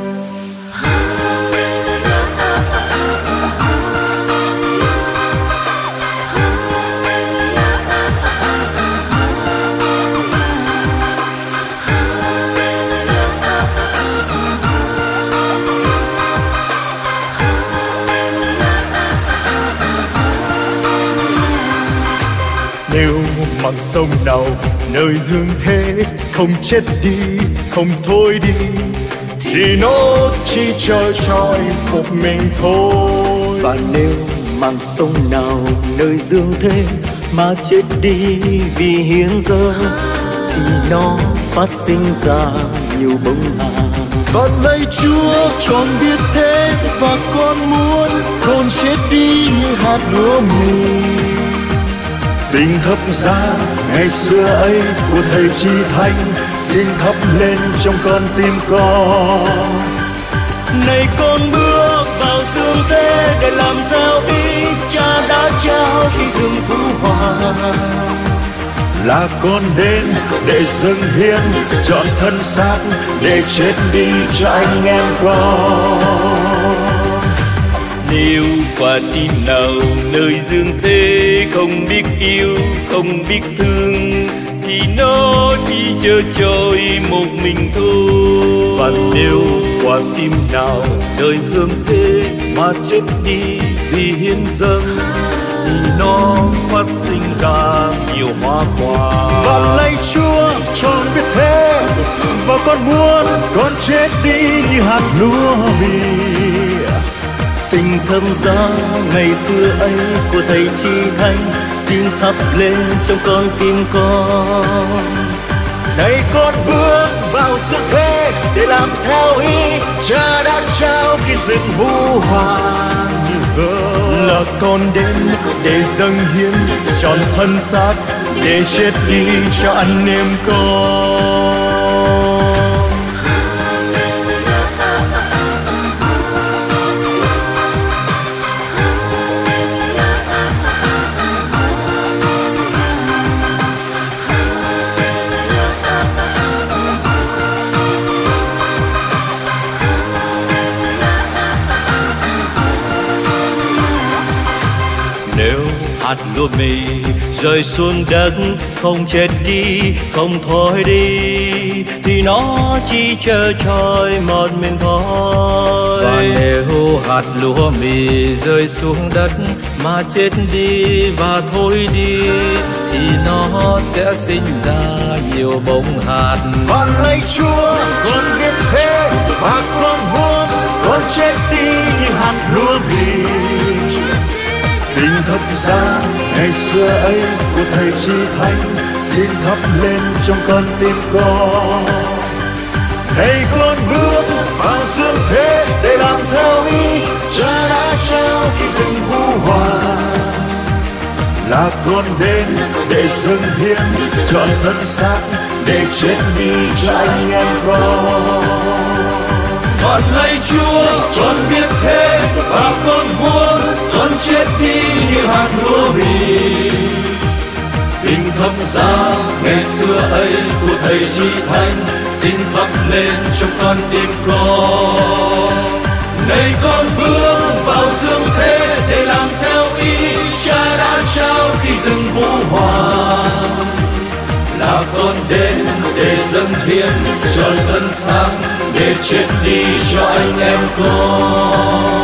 Nếu mặn sông nào nơi dương thế không chết đi, không thôi đi, thì nó chỉ trơ trọi một mình thôi. Và nếu mặn sông nào nơi dương thế mà chết đi vì hiến dâng, thì nó phát sinh ra nhiều bông hoa. Và lạy Chúa, con biết thế và con muốn con chết đi như hạt lúa mì. Tình thấp giá ngày xưa ấy của Thầy Chí Thánh xin thắp lên trong con tim con. Này con bước vào dương thế để làm theo ý Cha đã trao khi dựng Vũ Hoàn, là con đến để dâng hiến trọn thân xác để chết đi cho anh em con. Nếu quả tim nào nơi dương thế không biết yêu, không biết thương, thì nó chỉ trơ trọi một mình thôi. Và nếu quả tim nào nơi dương thế mà chết đi vì hiến dâng, thì nó phát sinh ra nhiều hoa quả. Và lạy Chúa, con biết thế và con muốn con chết đi như hạt lúa mì. Tình thâm giá ngày xưa ấy của Thầy Chí Thánh xin thắp lên trong con tim con. Này con bước vào dương thế để làm theo ý Cha đã trao khi dựng Vũ Hoàn, là con đến để dâng hiến trọn thân xác để chết đi cho anh em con. Hạt lúa mì rơi xuống đất không chết đi, không thối đi, thì nó chỉ trơ trọi một mình thôi. Và nếu hạt lúa mì rơi xuống đất mà chết đi và thối đi, thì nó sẽ sinh ra nhiều bông hạt. Con lạy Chúa, con biết thế và con muốn con chết đi như hạt lúa mì. Tình thấp giá ngày xưa ấy của Thầy Chí Thánh xin thắp lên trong con tim con. Này con bước vào dương thế để làm theo ý Cha đã trao khi dựng Vũ Hoàn, là con đến để dâng hiến trọn thân xác để chết đi cho anh em con. Con lạy Chúa, con biết thế và con muốn con chết đi như hạt lúa mì. Tình thâm giá ngày xưa ấy của Thầy Chí Thánh xin thắp lên trong con tim con. Nay con bước vào dương thế để làm theo ý Cha đã trao khi dựng Vũ Hoàn, là con đến để dâng hiến trời tân sáng, để chết đi cho anh em con.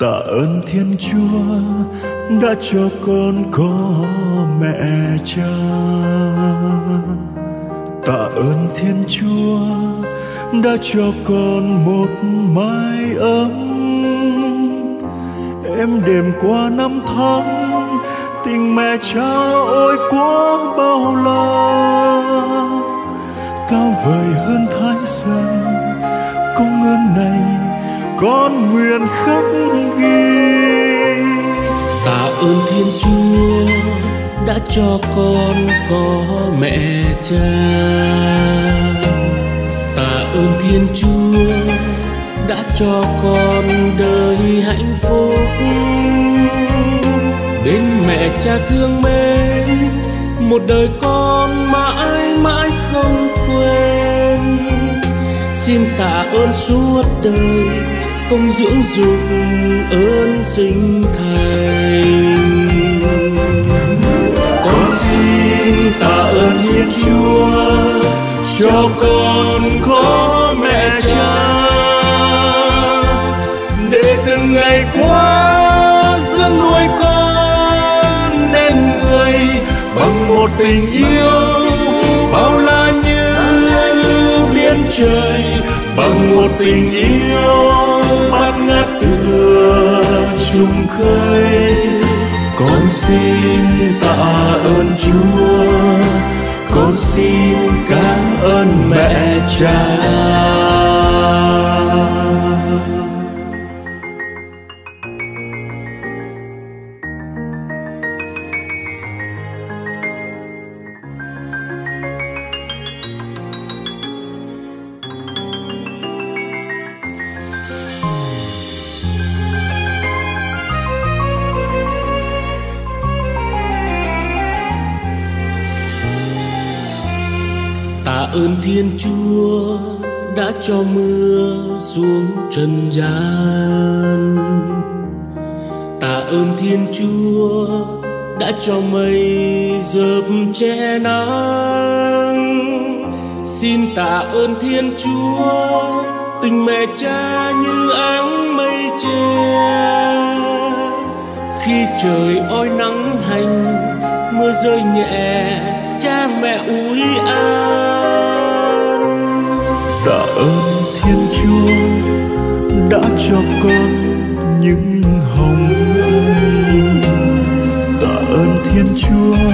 Tạ ơn Thiên Chúa đã cho con có mẹ cha. Tạ ơn Thiên Chúa đã cho con một mái ấm. Em đềm qua năm tháng, tình mẹ cha ôi quá bao la. Cao vời hơn thái sơn, công ơn này con nguyện khắc ghi. Tạ ơn Thiên Chúa đã cho con có mẹ cha. Tạ ơn Thiên Chúa đã cho con đời hạnh phúc. Bên mẹ cha thương mến, một đời con mãi mãi không quên. Xin tạ ơn suốt đời, công dưỡng dục ơn sinh thành. Con xin tạ ơn Thiên Chúa cho con có mẹ cha, để từng ngày qua dưỡng nuôi con nên người bằng một tình yêu bao la như biển trời, bằng một tình yêu bắt ngát từ trùng khơi. Con xin tạ ơn Chúa, con xin cảm ơn mẹ cha. Tạ ơn Thiên Chúa đã cho mưa xuống trần gian. Tạ ơn Thiên Chúa đã cho mây rợp che nắng. Xin tạ ơn Thiên Chúa, tình mẹ cha như áng mây che. Khi trời oi nắng hành, mưa rơi nhẹ, cha mẹ úi an. Tạ ơn Thiên Chúa đã cho con những hồng ân. Tạ ơn Thiên Chúa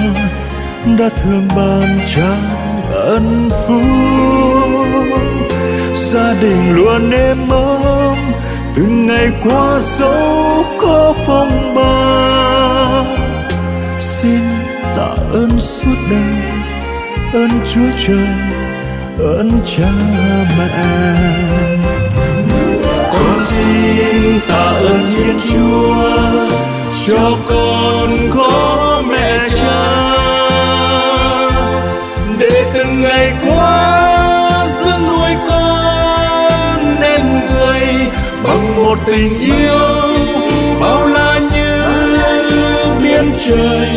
đã thương ban cha ân phúc. Gia đình luôn êm ấm, từng ngày qua dẫu có phong ba. Xin tạ ơn suốt đời, ơn Chúa Trời, ơn cha mẹ. Con xin tạ ơn Thiên Chúa cho con có mẹ cha, để từng ngày qua dưỡng nuôi con nên người bằng một tình yêu bao la như biển trời,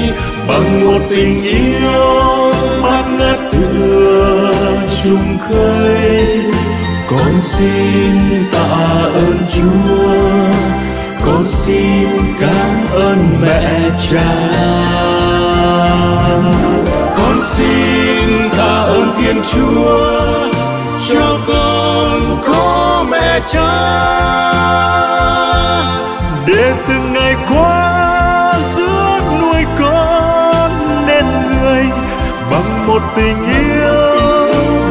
bằng một tình yêu bắt ngát từ trùng khơi. Con xin tạ ơn Chúa, con xin cảm ơn mẹ cha. Con xin tạ ơn Thiên Chúa cho con có mẹ cha, để từng ngày qua giữa nuôi con nên người bằng một tình yêu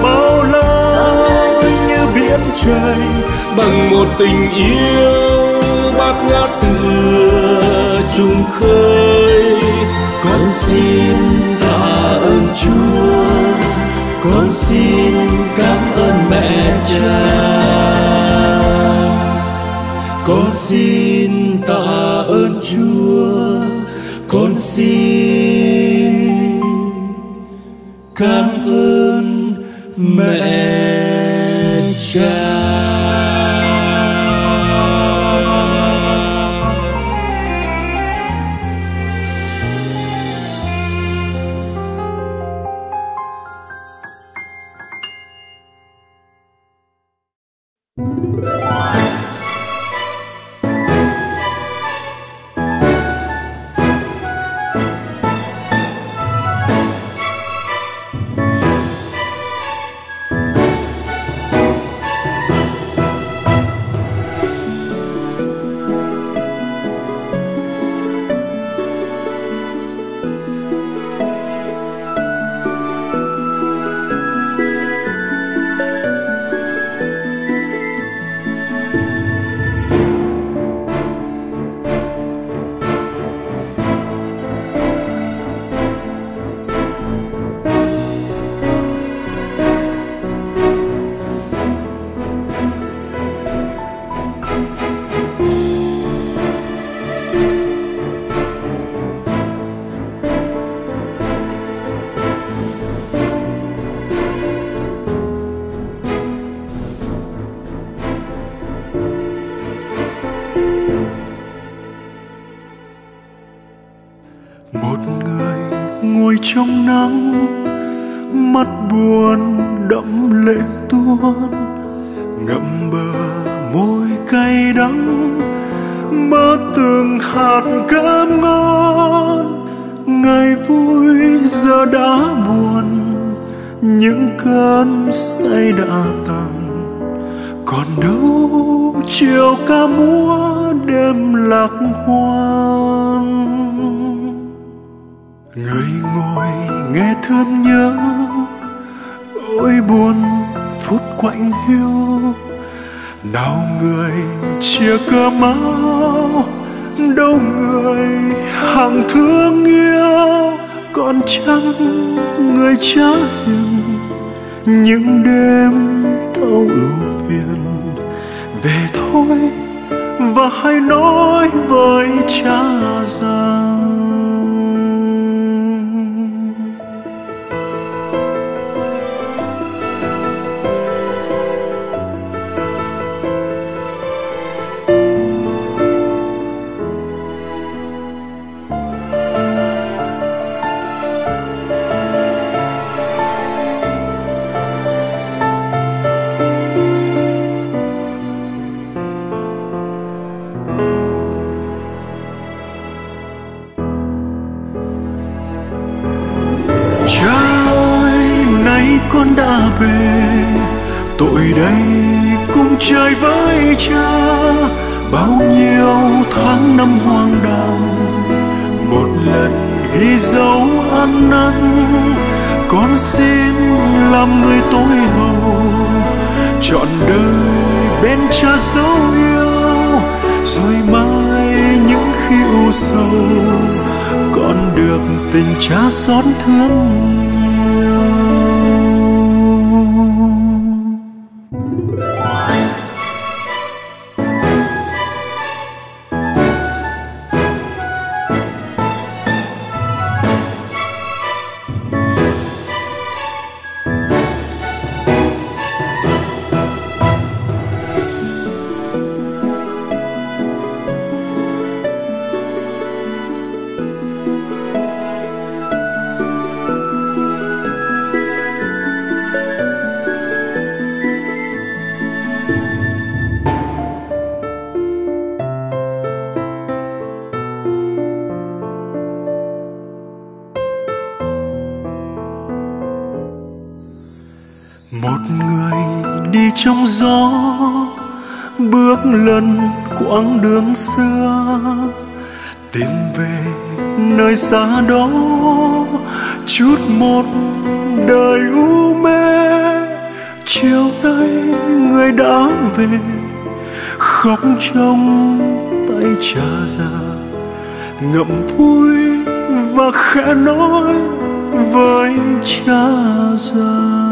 bao la như biển trời, bằng một tình yêu bát ngát từ trùng khơi. Con xin tạ ơn Chúa, con xin cảm ơn mẹ cha, con xin tạ ơn Chúa, con xin cảm ơn mẹ cha. Trong nắng mắt buồn đẫm lệ tuôn, ngậm bờ môi cay đắng mơ từng hạt cơm ngon. Ngày vui giờ đã buồn, những cơn say đã tàn. Còn đâu chiều ca múa đêm lạc hoan, người ngồi nghe thương nhớ. Ôi buồn phút quạnh hiu, nào người chia cơm áo, đâu người hàng thương yêu. Còn chăng người trá hiền, những đêm tao ưu phiền. Về thôi và hãy nói với cha rằng trời với cha. Bao nhiêu tháng năm hoang đào, một lần ghi dấu ăn năn. Con xin làm người tối hầu, trọn đời bên cha dấu yêu. Rồi mai những khi u sầu, con được tình cha xót thương. Một người đi trong gió, bước lần quãng đường xưa, tìm về nơi xa đó chút một đời u mê. Chiều nay người đã về, khóc trong tay trà già, ngậm vui và khẽ nói với trà già.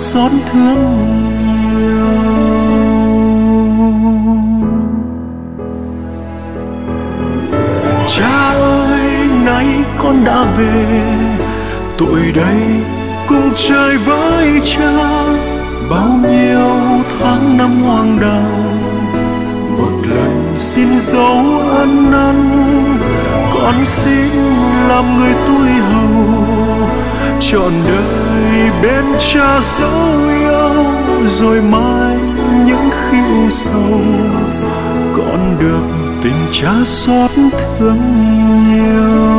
Xót thương nhiều cha ơi, nay con đã về, tuổi đây cùng trời với cha. Bao nhiêu tháng năm hoang đào, một lần xin dấu ân năn. Con xin làm người tôi hầu, trọn đời bên cha dấu yêu. Rồi mai những khi u sầu, con được tình cha xót thương nhiều.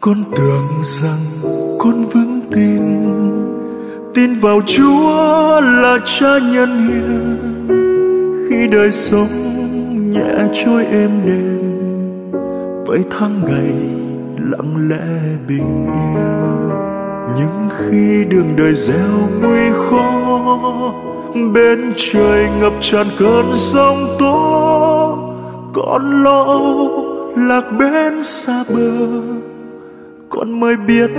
Con tưởng rằng con vững tin, tin vào Chúa là Cha nhân hiền. Khi đời sống nhẹ trôi êm đềm, vậy tháng ngày lặng lẽ bình yên. Nhưng khi đường đời gieo nguy khó, bên trời ngập tràn cơn sóng tố, con lo lạc bên xa bờ. Con mới biết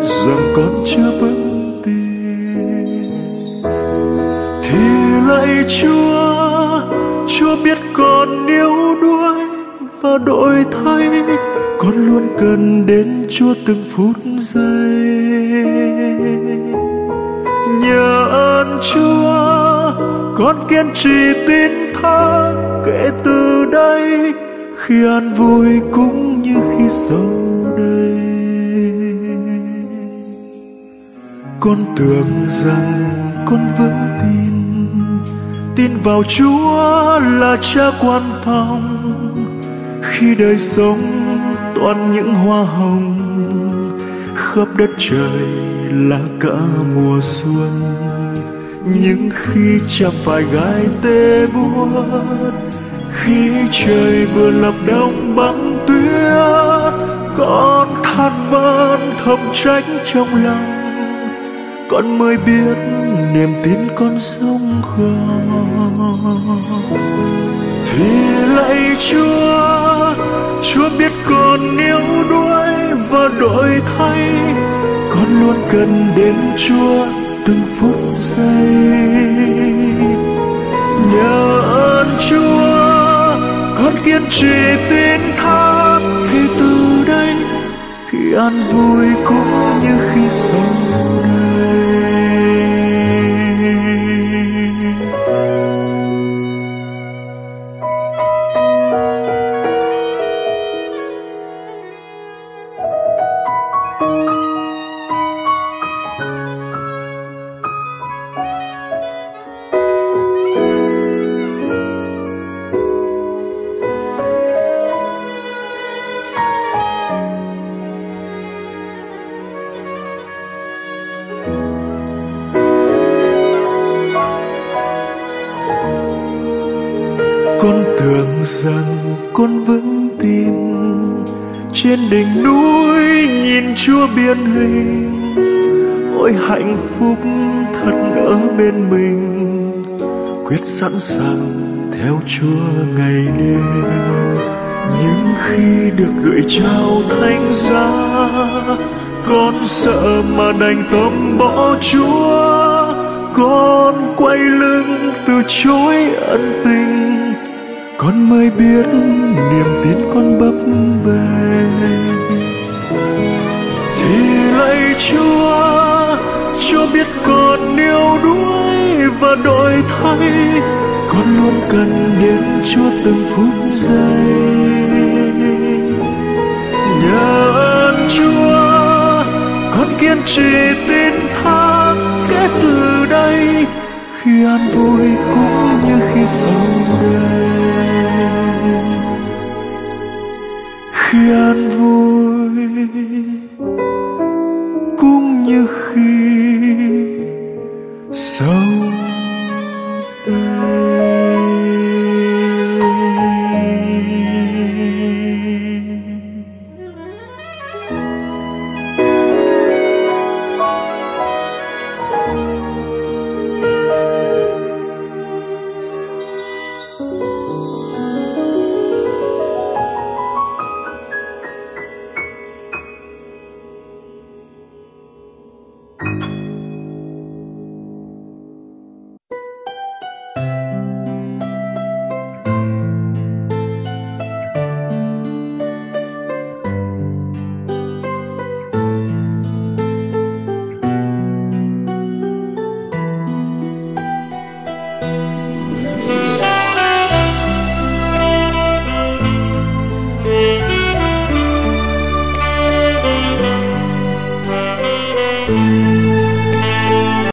rằng con chưa vững tin, thì lạy Chúa biết con yếu đuối và đổi thay. Con luôn cần đến Chúa từng phút giây. Nhờ ơn Chúa con kiên trì tin thác. Kể từ đây khi an vui cũng như khi sầu đây. Con tưởng rằng con vững tin, tin vào Chúa là Cha quan phòng. Khi đời sống toàn những hoa hồng, khắp đất trời là cả mùa xuân. Nhưng khi chạm phải gai tê buốt, khi trời vừa lập đông băng tuyết, con than van thầm trách trong lòng. Con mới biết niềm tin con sống không. Thì lạy Chúa biết con yếu đuối và đổi thay. Con luôn cần đến Chúa từng phút giây. Nhờ ơn Chúa con kiên trì tin thác. an vui cũng như khi sống biến hình. Ôi hạnh phúc thật ở bên mình, quyết sẵn sàng theo Chúa ngày đêm. Nhưng khi được gửi trao thánh giá, con sợ mà đành tâm bỏ Chúa. Con quay lưng từ chối ân tình, con mới biết niềm tin con bấp bênh. Lạy Chúa cho biết con yêu đuối và đổi thay, con luôn cần đến Chúa từng phút giây. Nhờ ơn Chúa con kiên trì tin thác, kể từ đây khi an vui cũng như khi sầu đây, khi an vui